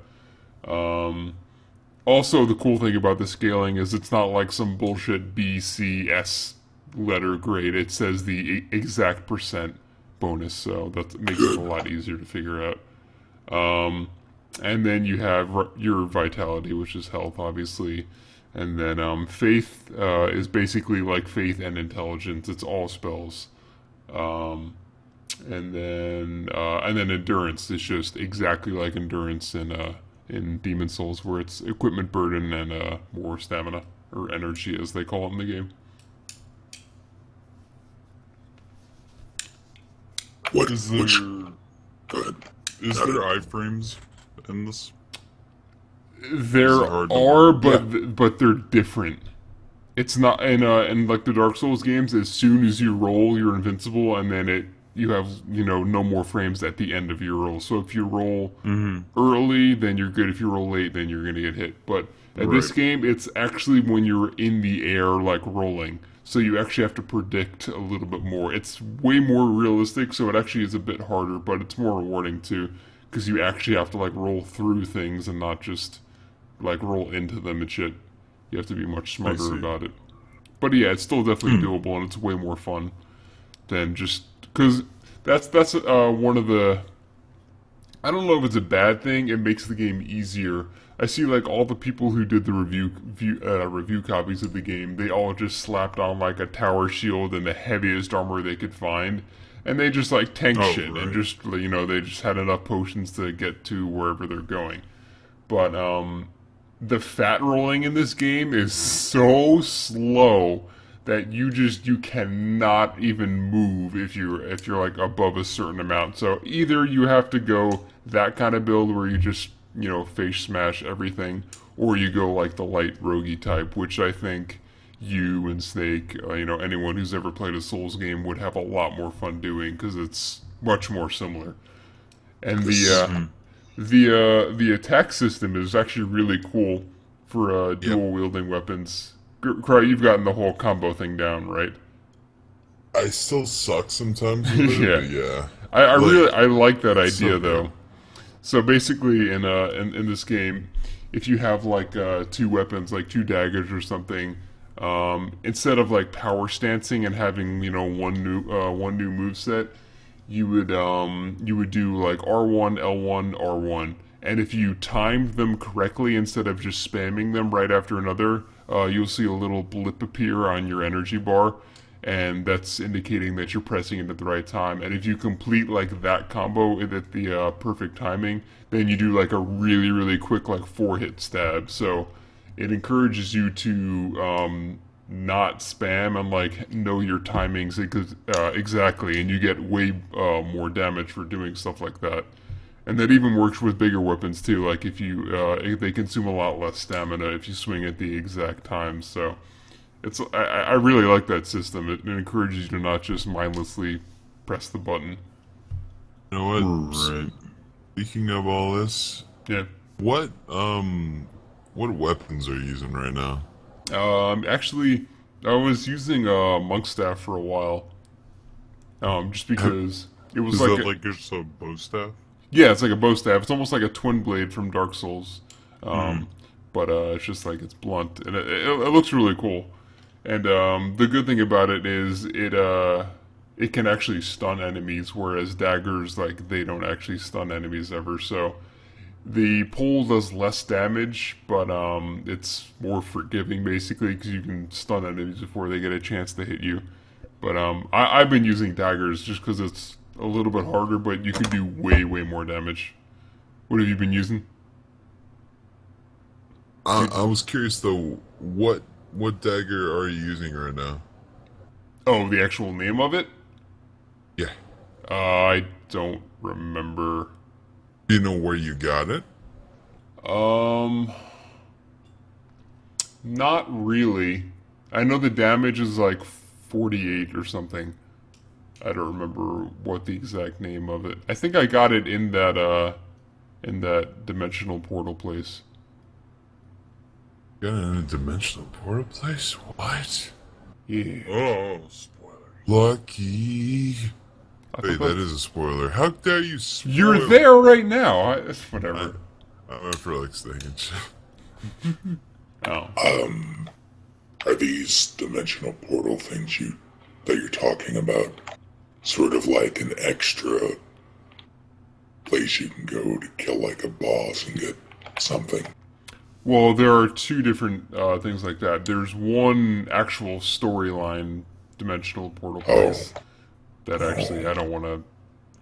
Um, also, the cool thing about the scaling is it's not like some bullshit B, C, S letter grade. It says the exact percent bonus, so that makes it a lot easier to figure out. Um, and then you have your vitality, which is health, obviously. And then um, faith uh, is basically like faith and intelligence. It's all spells. Um, and then uh, and then endurance is just exactly like endurance in uh, in Demon Souls, where it's equipment burden and uh, more stamina, or energy as they call it in the game. What is there? Go ahead. Is there iframes in this? There are, but but they're different. It's not, and uh, and like the Dark Souls games, as soon as you roll, you're invincible, and then it you have you know no more frames at the end of your roll. So if you roll mm-hmm. early, then you're good. If you roll late, then you're gonna get hit. But at right. this game, it's actually when you're in the air, like rolling. So you actually have to predict a little bit more. It's way more realistic, so it actually is a bit harder, but it's more rewarding too, because you actually have to like roll through things and not just like roll into them and shit. You have to be much smarter about it. But yeah, it's still definitely mm. doable, and it's way more fun than just because that's that's uh, one of the. I don't know if it's a bad thing. It makes the game easier. I see like all the people who did the review view, uh, review copies of the game, they all just slapped on like a tower shield and the heaviest armor they could find, and they just like tank oh, shit right. and just you know they just had enough potions to get to wherever they're going. But um, the fat rolling in this game is so slow that you just you cannot even move if you if you're like above a certain amount. So either you have to go that kind of build where you just you know, face smash everything, or you go like the light roguey type, which I think you and Snake, uh, you know, anyone who's ever played a Souls game would have a lot more fun doing, because it's much more similar. And the uh, the uh, the attack system is actually really cool for uh, dual wielding weapons. Cry, you've gotten the whole combo thing down, right? I still suck sometimes. yeah, yeah. I, I like, really I like that idea so though. So basically, in uh in, in this game, if you have like uh, two weapons, like two daggers or something, um, instead of like power stancing and having you know one new uh, one new moveset, you would um you would do like R one, L one, R one, and if you timed them correctly instead of just spamming them right after another, uh, you'll see a little blip appear on your energy bar, and that's indicating that you're pressing it at the right time. And if you complete like that combo at the uh, perfect timing, then you do like a really really quick like four hit stab. So it encourages you to um, not spam and like know your timings uh, exactly, and you get way uh, more damage for doing stuff like that. And that even works with bigger weapons too. Like if you uh, if they consume a lot less stamina if you swing at the exact time. So. It's I, I really like that system. It, it encourages you to not just mindlessly press the button. You know what? Right. Speaking of all this, yeah. What um, what weapons are you using right now? Um, actually, I was using uh, monk staff for a while. Um, just because it was Is like that a, like just a bow staff. Yeah, it's like a bow staff. It's almost like a twin blade from Dark Souls. Um, mm. But uh, it's just like it's blunt, and it, it, it looks really cool. And um, the good thing about it is it uh, it can actually stun enemies, whereas daggers, like, they don't actually stun enemies ever. So the pole does less damage, but um, it's more forgiving, basically, because you can stun enemies before they get a chance to hit you. But um, I, I've been using daggers just because it's a little bit harder, but you can do way, way more damage. What have you been using? I, I was curious, though, what... What dagger are you using right now? Oh, the actual name of it? Yeah. Uh, I don't remember. Do you know where you got it? Um... Not really. I know the damage is like forty-eight or something. I don't remember what the exact name of it. I think I got it in that, uh... in that dimensional portal place. Got in a dimensional portal place? What? Yeah. Oh, spoilers. Lucky. Hey, that is a spoiler. How dare you spoil? You're there right now. I, whatever. I, I'm after like stage. Oh. Um, are these dimensional portal things you that you're talking about sort of like an extra place you can go to kill like a boss and get something? Well, there are two different uh, things like that. There's one actual storyline dimensional portal place. Oh. That actually I don't want to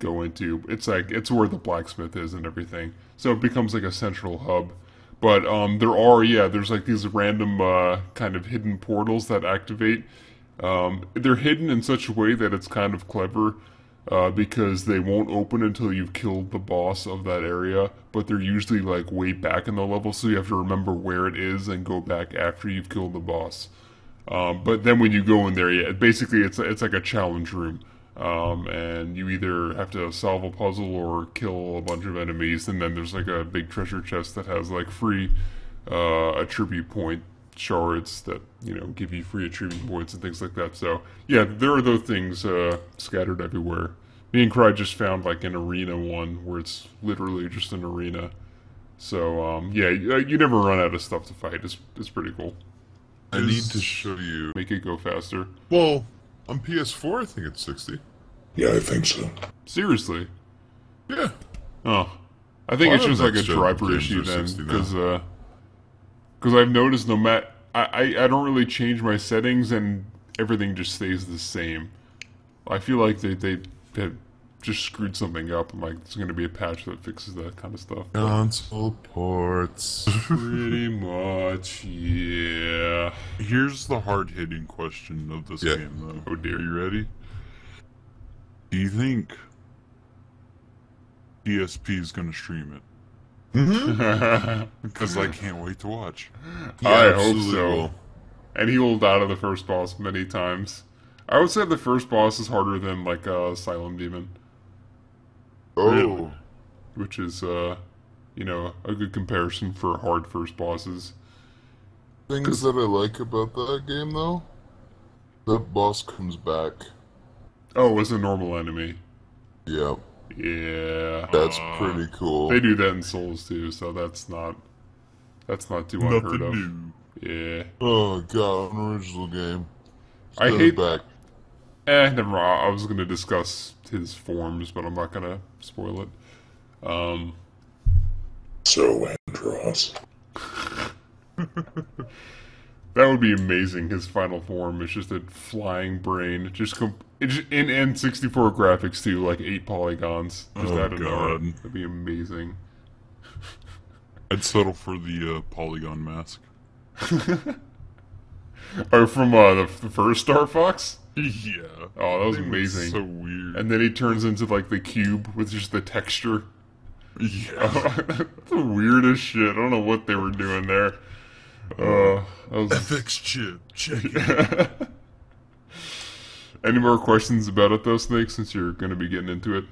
go into. It's like it's where the blacksmith is and everything, so it becomes like a central hub. But um, there are yeah, there's like these random uh, kind of hidden portals that activate. Um, they're hidden in such a way that it's kind of clever uh, because they won't open until you've killed the boss of that area. But they're usually like way back in the level, so you have to remember where it is and go back after you've killed the boss. Um, but then when you go in there, yeah, basically it's it's like a challenge room. Um, and you either have to solve a puzzle or kill a bunch of enemies, and then there's like a big treasure chest that has like free uh, attribute point shards that, you know, give you free attribute points and things like that. So yeah, there are those things uh, scattered everywhere. Me and Cry just found like an arena one where it's literally just an arena. So um, yeah, you, you never run out of stuff to fight. It's, it's pretty cool. I need to show you. Make it go faster. Well... On P S four, I think it's sixty. Yeah, I think so. Seriously? Yeah. Oh. I think well, it's just like a driver issue then, because uh, because I've noticed no matter... I, I, I don't really change my settings, and everything just stays the same. I feel like they, they have just screwed something up, and like, there's going to be a patch that fixes that kind of stuff. Console ports. Pretty much, yeah. Here's the hard-hitting question of this yeah. game, though. Oh dear, are you ready? Do you think D S P is going to stream it? Because I can't wait to watch. Yeah, I hope so. Will. And he will die to the first boss many times. I would say the first boss is harder than, like, a uh, Asylum Demon. Oh. Really? Which is, uh, you know, a good comparison for hard first bosses. Things that I like about that game, though, that boss comes back. Oh, as a normal enemy. Yeah. Yeah. That's uh, pretty cool. They do that in Souls, too, so that's not... That's not too Nothing unheard of. New. Yeah. Oh, God, an original game. It's I hate... back. Eh, never mind. I was going to discuss his forms, but I'm not going to spoil it. Um, so, Andros. That would be amazing, his final form. It's just a flying brain. Just com it's in N sixty-four graphics, too, like eight polygons. Just oh, add God. That'd be amazing. I'd settle for the uh, polygon mask. Oh, from uh, the, the first Star Fox? Yeah. Oh, that was amazing. So weird. And then he turns into like the cube with just the texture. Yeah. Oh, that's the weirdest shit. I don't know what they were doing there. Uh, was... F X chip. Check it. Any more questions about it, though, Snake? Since you're going to be getting into it.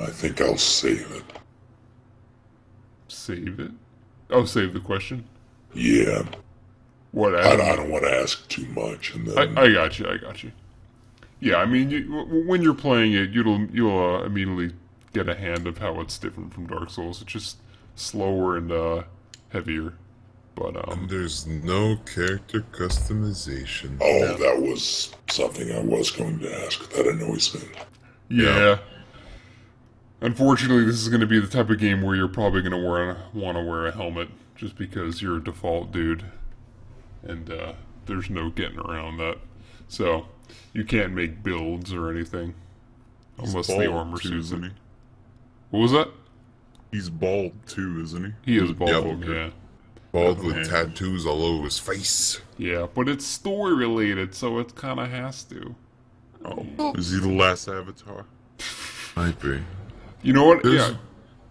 I think I'll save it. Save it. Oh, save the question? Yeah. What? I, I don't want to ask too much. And then... I, I got you, I got you. Yeah, I mean, you, when you're playing it, you'll, you'll uh, immediately get a hand of how it's different from Dark Souls. It's just slower and uh, heavier. But um, and there's no character customization. Oh, yeah. That was something I was going to ask. That annoys me. Yeah. yeah. Unfortunately, this is going to be the type of game where you're probably going to wear want to wear a helmet just because you're a default dude, and uh, there's no getting around that. So you can't make builds or anything unless the armor suits me. What was that? He's bald too, isn't he? He is bald. Yeah, yeah. Bald with tattoos all over his face. Yeah, but it's story related, so it kind of has to. Oh, is he the last Avatar? Might be. You know what? There's... Yeah,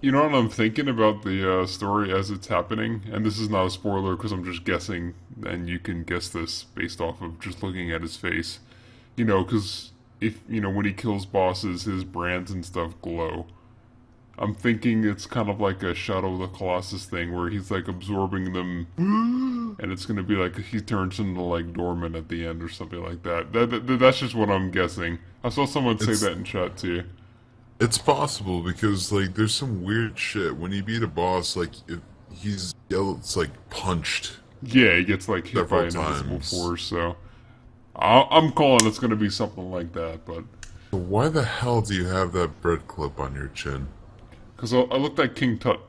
you know what I'm thinking about the uh, story as it's happening, and this is not a spoiler because I'm just guessing, and you can guess this based off of just looking at his face. You know, because if you know when he kills bosses, his brands and stuff glow. I'm thinking it's kind of like a Shadow of the Colossus thing where he's like absorbing them and it's going to be like he turns into like Dorman at the end or something like that. That, that that's just what I'm guessing. I saw someone say it's, that in chat too. It's possible because like there's some weird shit. When you beat a boss, like if he's yelled, it's like punched. Yeah, he gets like hit by an invisible force, so I, I'm calling it's going to be something like that, but... So why the hell do you have that bread clip on your chin? Because I, I looked at King Tut.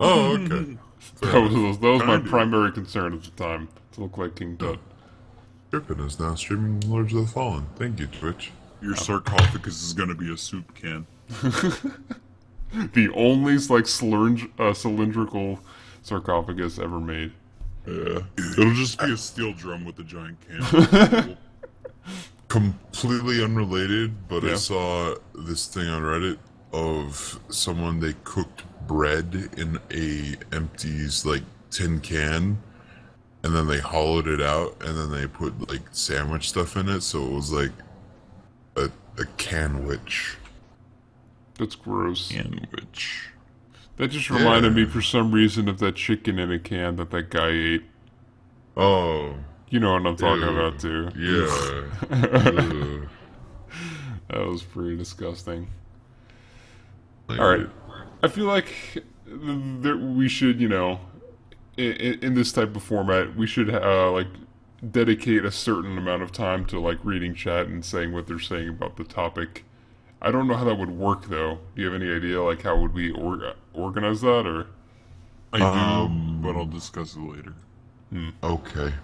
Oh, okay. That was, that was my primary concern at the time, to look like King Tut. Griffin is now streaming Lords of the Fallen. Thank you, Twitch. Your sarcophagus is going to be a soup can. The only, like, slurring, uh, cylindrical sarcophagus ever made. Yeah. It'll just be a steel drum with a giant can. Completely unrelated, but yeah. I saw this thing on Reddit of someone, they cooked bread in a empties like tin can, and then they hollowed it out, and then they put like sandwich stuff in it, so it was like a a canwich. That's gross. Canwich. That just reminded yeah. me for some reason of that chicken in a can that that guy ate. Oh. You know what I'm talking Ew. About, too. Yeah. That was pretty disgusting. Like, all right. I feel like that we should, you know, in, in this type of format, we should, uh, like, dedicate a certain amount of time to, like, reading chat and saying what they're saying about the topic. I don't know how that would work, though. Do you have any idea, like, how would we or organize that, or...? I um, do, but I'll discuss it later. Hmm. Okay.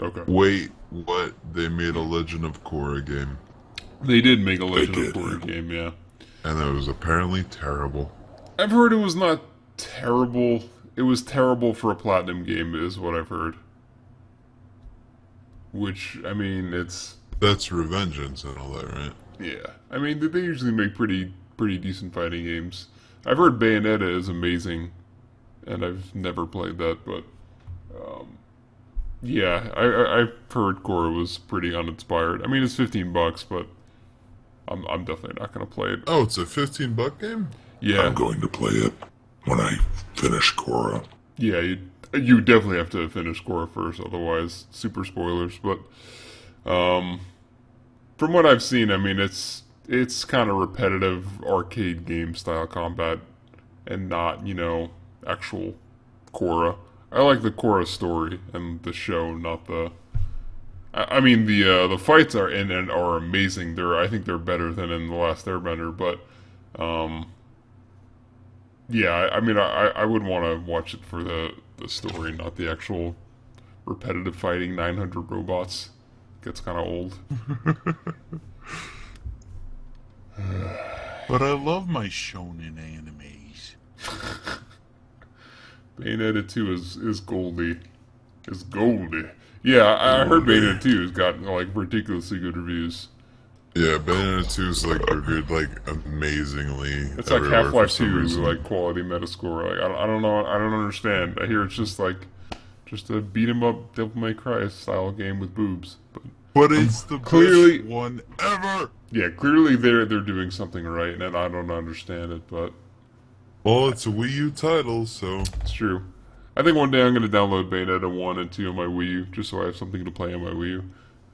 Okay. Wait, what? They made a Legend of Korra game. They did make a Legend of Korra game, yeah. And it was apparently terrible. I've heard it was not terrible. It was terrible for a Platinum game, is what I've heard. Which, I mean, it's... That's Revengeance and all that, right? Yeah. I mean, they usually make pretty pretty decent fighting games. I've heard Bayonetta is amazing, and I've never played that, but... Um, yeah, I, I, I've heard Korra was pretty uninspired. I mean, it's fifteen bucks, but I'm I'm definitely not going to play it. Oh, it's a fifteen buck game? Yeah. I'm going to play it when I finish Korra. Yeah, you, you definitely have to finish Korra first, otherwise, super spoilers. But um, from what I've seen, I mean, it's, it's kind of repetitive arcade game style combat and not, you know, actual Korra. I like the Korra story and the show, not the... I, I mean, the uh, the fights are in and are amazing. They're I think they're better than in The Last Airbender, but... Um, yeah, I, I mean, I, I would want to watch it for the, the story, not the actual repetitive fighting nine hundred robots. It gets kind of old. But I love my shonen animes. Bayonetta two is, is Goldie. It's Goldie. Yeah, I, I heard Bayonetta two has gotten, like, ridiculously good reviews. Yeah, Bayonetta two is, like, reviewed, like, amazingly. It's like Half-Life two is, like, quality Metascore. Like, I, I don't know, I don't understand. I hear it's just, like, just a beat-em-up Devil May Cry style game with boobs. But, but it's the clearly, best one ever! Yeah, clearly they're, they're doing something right, and I don't understand it, but... Well, it's a Wii U title, so... It's true. I think one day I'm going to download Bayonetta one and two on my Wii U, just so I have something to play on my Wii U.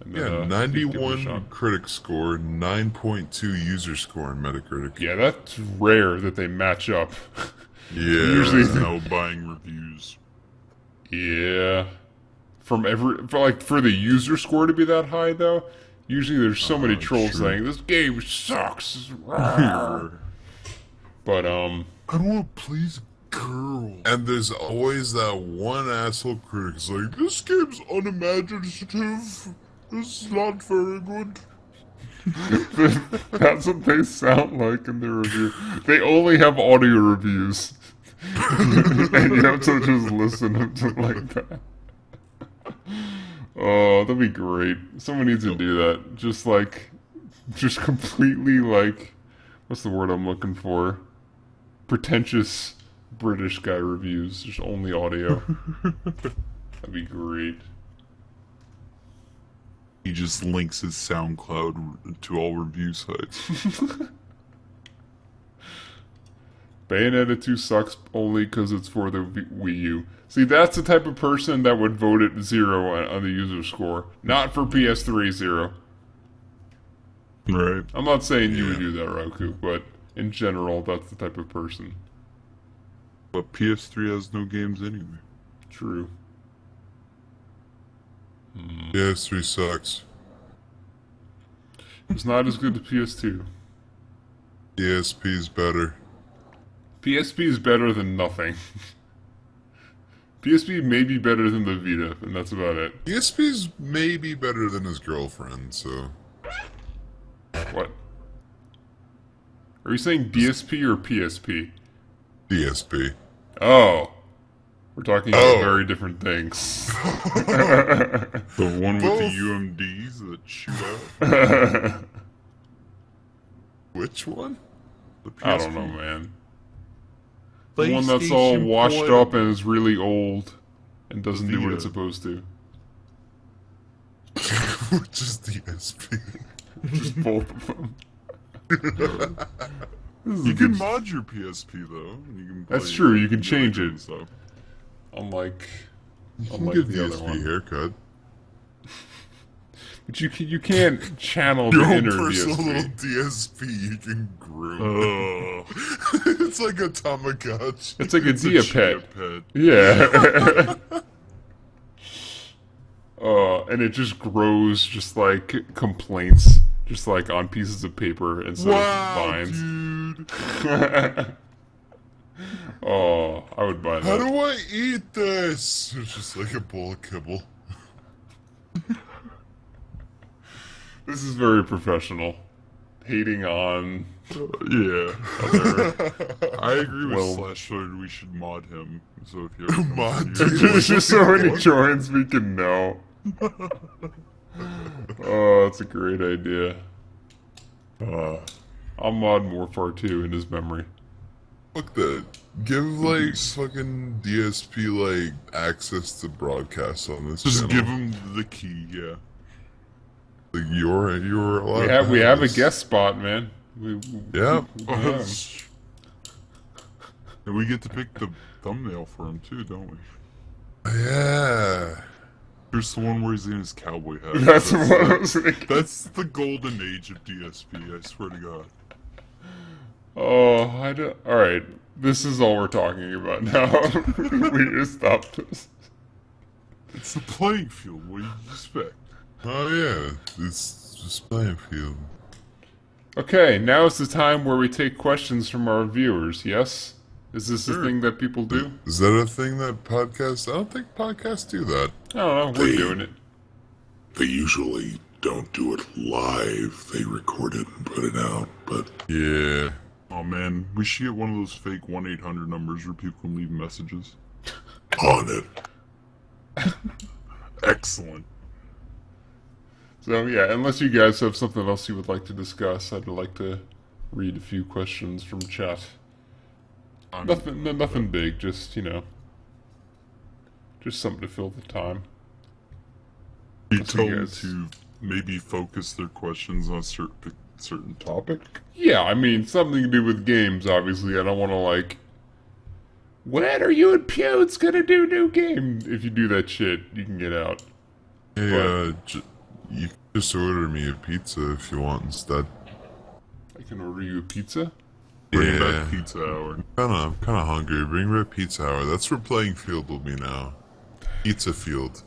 And yeah, then, uh, ninety-one critic score, nine point two user score in Metacritic. Yeah, that's rare that they match up. Yeah, usually no buying reviews. Yeah. From every... For, like, for the user score to be that high, though, usually there's so uh, many trolls true. saying, this game sucks! But, um... I don't want to please girls. And there's always that one asshole critic who's like, this game's unimaginative. This is not very good. That's what they sound like in their review. They only have audio reviews. And you have to just listen to them like that. Oh, that'd be great. Someone needs to do that. Just like, just completely like, what's the word I'm looking for? Pretentious British guy reviews, just only audio. That'd be great. He just links his SoundCloud to all review sites. Bayonetta two sucks only because it's for the Wii U. See, that's the type of person that would vote it zero on, on the user score. Not for P S three, zero. Right. I'm not saying you yeah. would do that, Roku, but in general, that's the type of person. But P S three has no games anyway. True. Mm. P S three sucks. It's not as good as P S two. P S P's better. P S P's better than nothing. P S P may be better than the Vita, and that's about it. P S P's may be better than his girlfriend, so... What? Are you saying B S P or P S P? D S P. Oh. We're talking about oh. very different things. The one with Both. the U M Ds that shoot out? Which one? The P S P. I don't know, man. The one that's all washed boy. up and is really old and doesn't Vita. do what it's supposed to. Which is D S P. Just both of them. You can mod your P S P though. You can that's true. You can change it. So, unlike, you unlike can get the, the other one, haircut. But you can you can't channel your the own inner personal D S P. Little D S P. You can groom. Oh. It's like a Tamagotchi. It's like a Diapet. Yeah. Uh, and it just grows, just like complaints, just like on pieces of paper instead wow, of vines. Dude. Oh, I would buy that. How do I eat this? It's just like a bowl of kibble. This is very professional. Hating on, uh, yeah. Other... I agree with well, Slashford. We should mod him. So if you're mod, there's just so many joins we can know. Oh, that's a great idea. Uh, I'll mod Morphar two in his memory. Fuck that. Give like fucking D S P like access to broadcasts on this. Just channel. Give him the key. Yeah. You're you're allowed. We have we have a guest spot, man. We, we, yeah. We, yeah. And we get to pick the thumbnail for him too, don't we? Yeah. There's the one where he's in his cowboy hat. That's, that's what the, I was thinking. That's the golden age of D S P. I swear to God. Oh, I do, all right. This is all we're talking about now. We just stopped this. It's the playing field. What do you expect? Oh yeah, it's just playing field. Okay, now is the time where we take questions from our viewers, yes? Is this sure. a thing that people do? Is that a thing that podcasts... I don't think podcasts do that. I don't know, we're they, doing it. They usually don't do it live. They record it and put it out, but... Yeah. Oh man, we should get one of those fake one eight hundred numbers where people can leave messages. On it. Excellent. So yeah, unless you guys have something else you would like to discuss, I'd like to read a few questions from chat. I'm nothing, no, nothing big, just, you know, just something to fill the time. You told them to maybe focus their questions on a certain, certain topic? Yeah, I mean, something to do with games, obviously. I don't want to, like, when are you and Pewds gonna do new game? If you do that shit, you can get out. Yeah, but, uh, you can just order me a pizza if you want instead. I can order you a pizza? Bring yeah. back pizza hour. I'm kinda, I'm kinda hungry. Bring back pizza hour. That's where playing field will be now. Pizza field.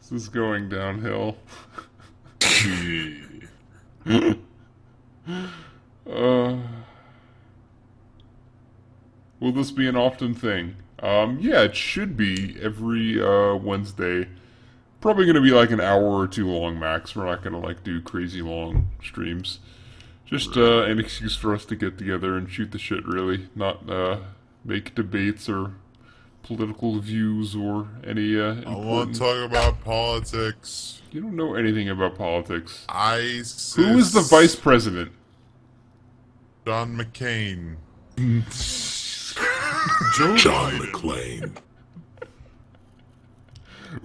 This is going downhill. uh, will this be an often thing? Um, yeah, it should be every, uh, Wednesday. Probably gonna be, like, an hour or two long max. We're not gonna, like, do crazy long streams. Just, uh, an excuse for us to get together and shoot the shit, really. Not, uh, make debates or political views or any, uh, important... I won't talk about politics. You don't know anything about politics. I... Who is the vice president? John McCain. Joe John McClane.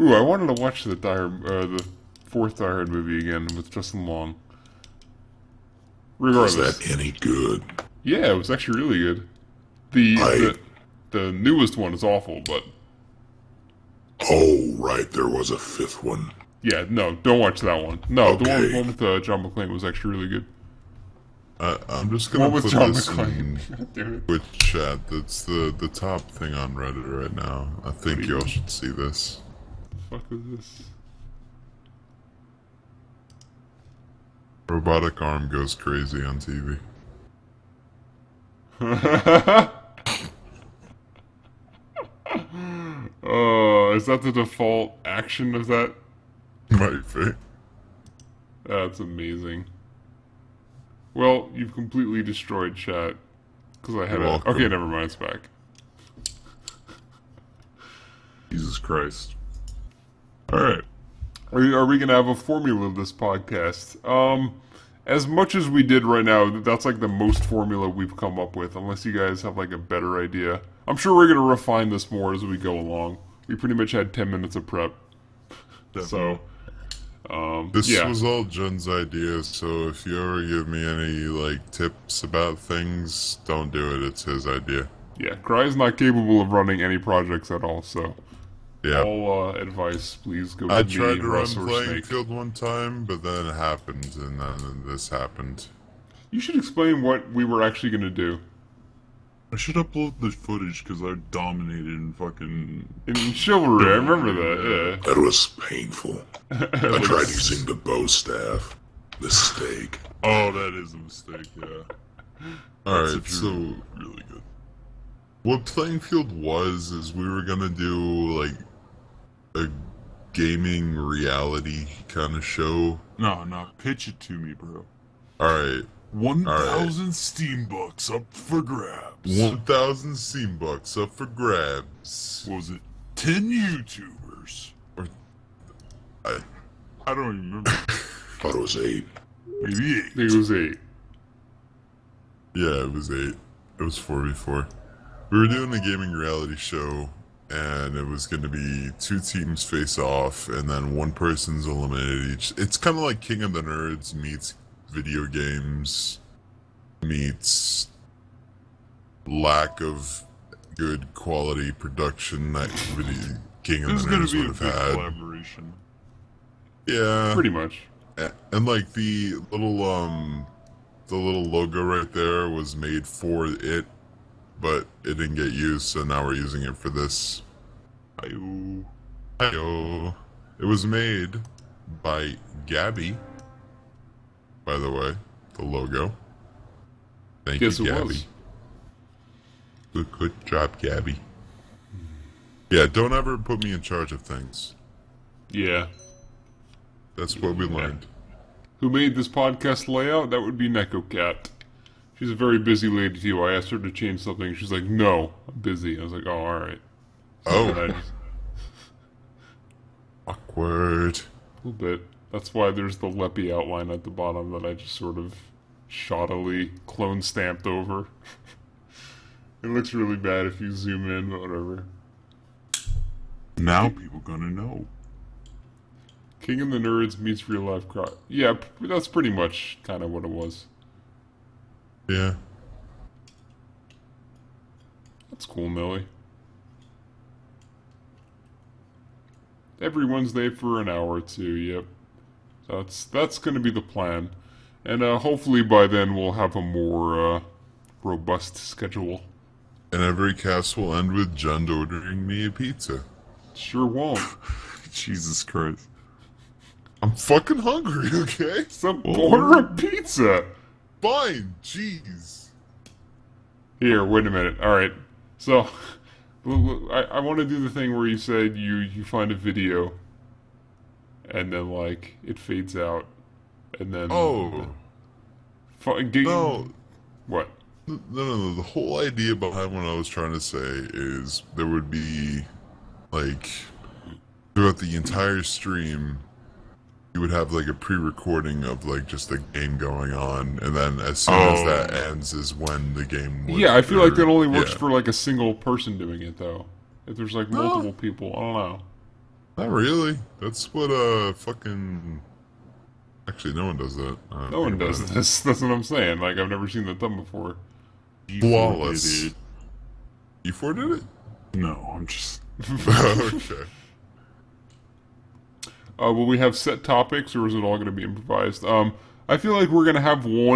Ooh, I wanted to watch the dire, uh, the fourth Die Hard movie again with Justin Long. Regardless. Was that any good? Yeah, it was actually really good. The, I... the the newest one is awful, but... Oh, right, there was a fifth one. Yeah, no, don't watch that one. No, okay. the, one, the one with uh, John McClane was actually really good. Uh, I'm just gonna put John this McClane? in with chat. That's the, the top thing on Reddit right now. I think y'all should see this. What the fuck is this? Robotic arm goes crazy on T V. Oh, uh, is that the default action of that? Might be. That's amazing. Well, you've completely destroyed chat. Because I had a... Okay, never mind, it's back. Jesus Christ. Alright. Are, are we going to have a formula of this podcast? Um, as much as we did right now, that's like the most formula we've come up with. Unless you guys have like a better idea. I'm sure we're going to refine this more as we go along. We pretty much had ten minutes of prep. Definitely. So, um, this yeah. was all Jen's idea, so if you ever give me any, like, tips about things, don't do it. It's his idea. Yeah, Cry's not capable of running any projects at all, so... Yeah. All, uh, advice, please go I to tried me, to Russ run or Snake. Field one time, but then it happened, and then this happened. You should explain what we were actually gonna do. I should upload the footage, because I dominated in fucking... In chivalry, I remember that, yeah. That was painful. I tried using the bow staff. Mistake. Oh, that is a mistake, yeah. Alright, so... Really good. What Playing Field was, is we were gonna do, like, a gaming reality kind of show. No, no, pitch it to me, bro. Alright. One thousand right. Steam bucks up for grabs. One thousand Steam bucks up for grabs. What was it? Ten YouTubers. Or I, I don't even remember. Thought it was eight. Maybe eight. It was eight. Yeah, it was eight. It was four before. We were doing a gaming reality show, and it was going to be two teams face off, and then one person's eliminated each. It's kind of like King of the Nerds meets video games meets lack of good quality production that video King of the Nerds would have had. Collaboration. Yeah. Pretty much. And, and like the little um the little logo right there was made for it, but it didn't get used, so now we're using it for this. Hi-yo. Hi-yo. It was made by Gabby. By the way, the logo. Thank yes, you, Gabby. Was. Good, good job, Gabby. Yeah, don't ever put me in charge of things. Yeah. That's what we yeah. learned. Who made this podcast layout? That would be Neko Cat. She's a very busy lady, too. I asked her to change something. She's like, no, I'm busy. I was like, oh, all right. So oh. Just... Awkward. A little bit. That's why there's the Leppy outline at the bottom that I just sort of shoddily clone stamped over. It looks really bad if you zoom in, but whatever. Now people gonna know. King of the Nerds meets Real Life Cry. Yeah, that's pretty much kind of what it was. Yeah. That's cool, Millie. Every Wednesday for an hour or two, yep. That's that's going to be the plan, and uh, hopefully by then we'll have a more uh, robust schedule. And every cast will end with Jen ordering me a pizza. Sure won't. Jesus Christ! I'm fucking hungry. Okay, some order a pizza. Fine. Jeez. Here, wait a minute. All right. So, I I want to do the thing where you said you you find a video. And then, like, it fades out, and then... Oh! Uh, game... No! What? No, no, no, the whole idea behind what I was trying to say is there would be, like, throughout the entire stream, you would have, like, a pre-recording of, like, just the game going on, and then as soon oh. as that ends is when the game would... Yeah, I feel or, like that only works yeah. for, like, a single person doing it, though. If there's, like, multiple no. people, I don't know. Not really. That's what, uh, fucking... Actually, no one does that. Uh, no one does that. this. That's what I'm saying. Like, I've never seen that done before. Flawless. E four did it. E four did it? No, I'm just... Okay. Uh, will we have set topics, or is it all going to be improvised? Um, I feel like we're going to have one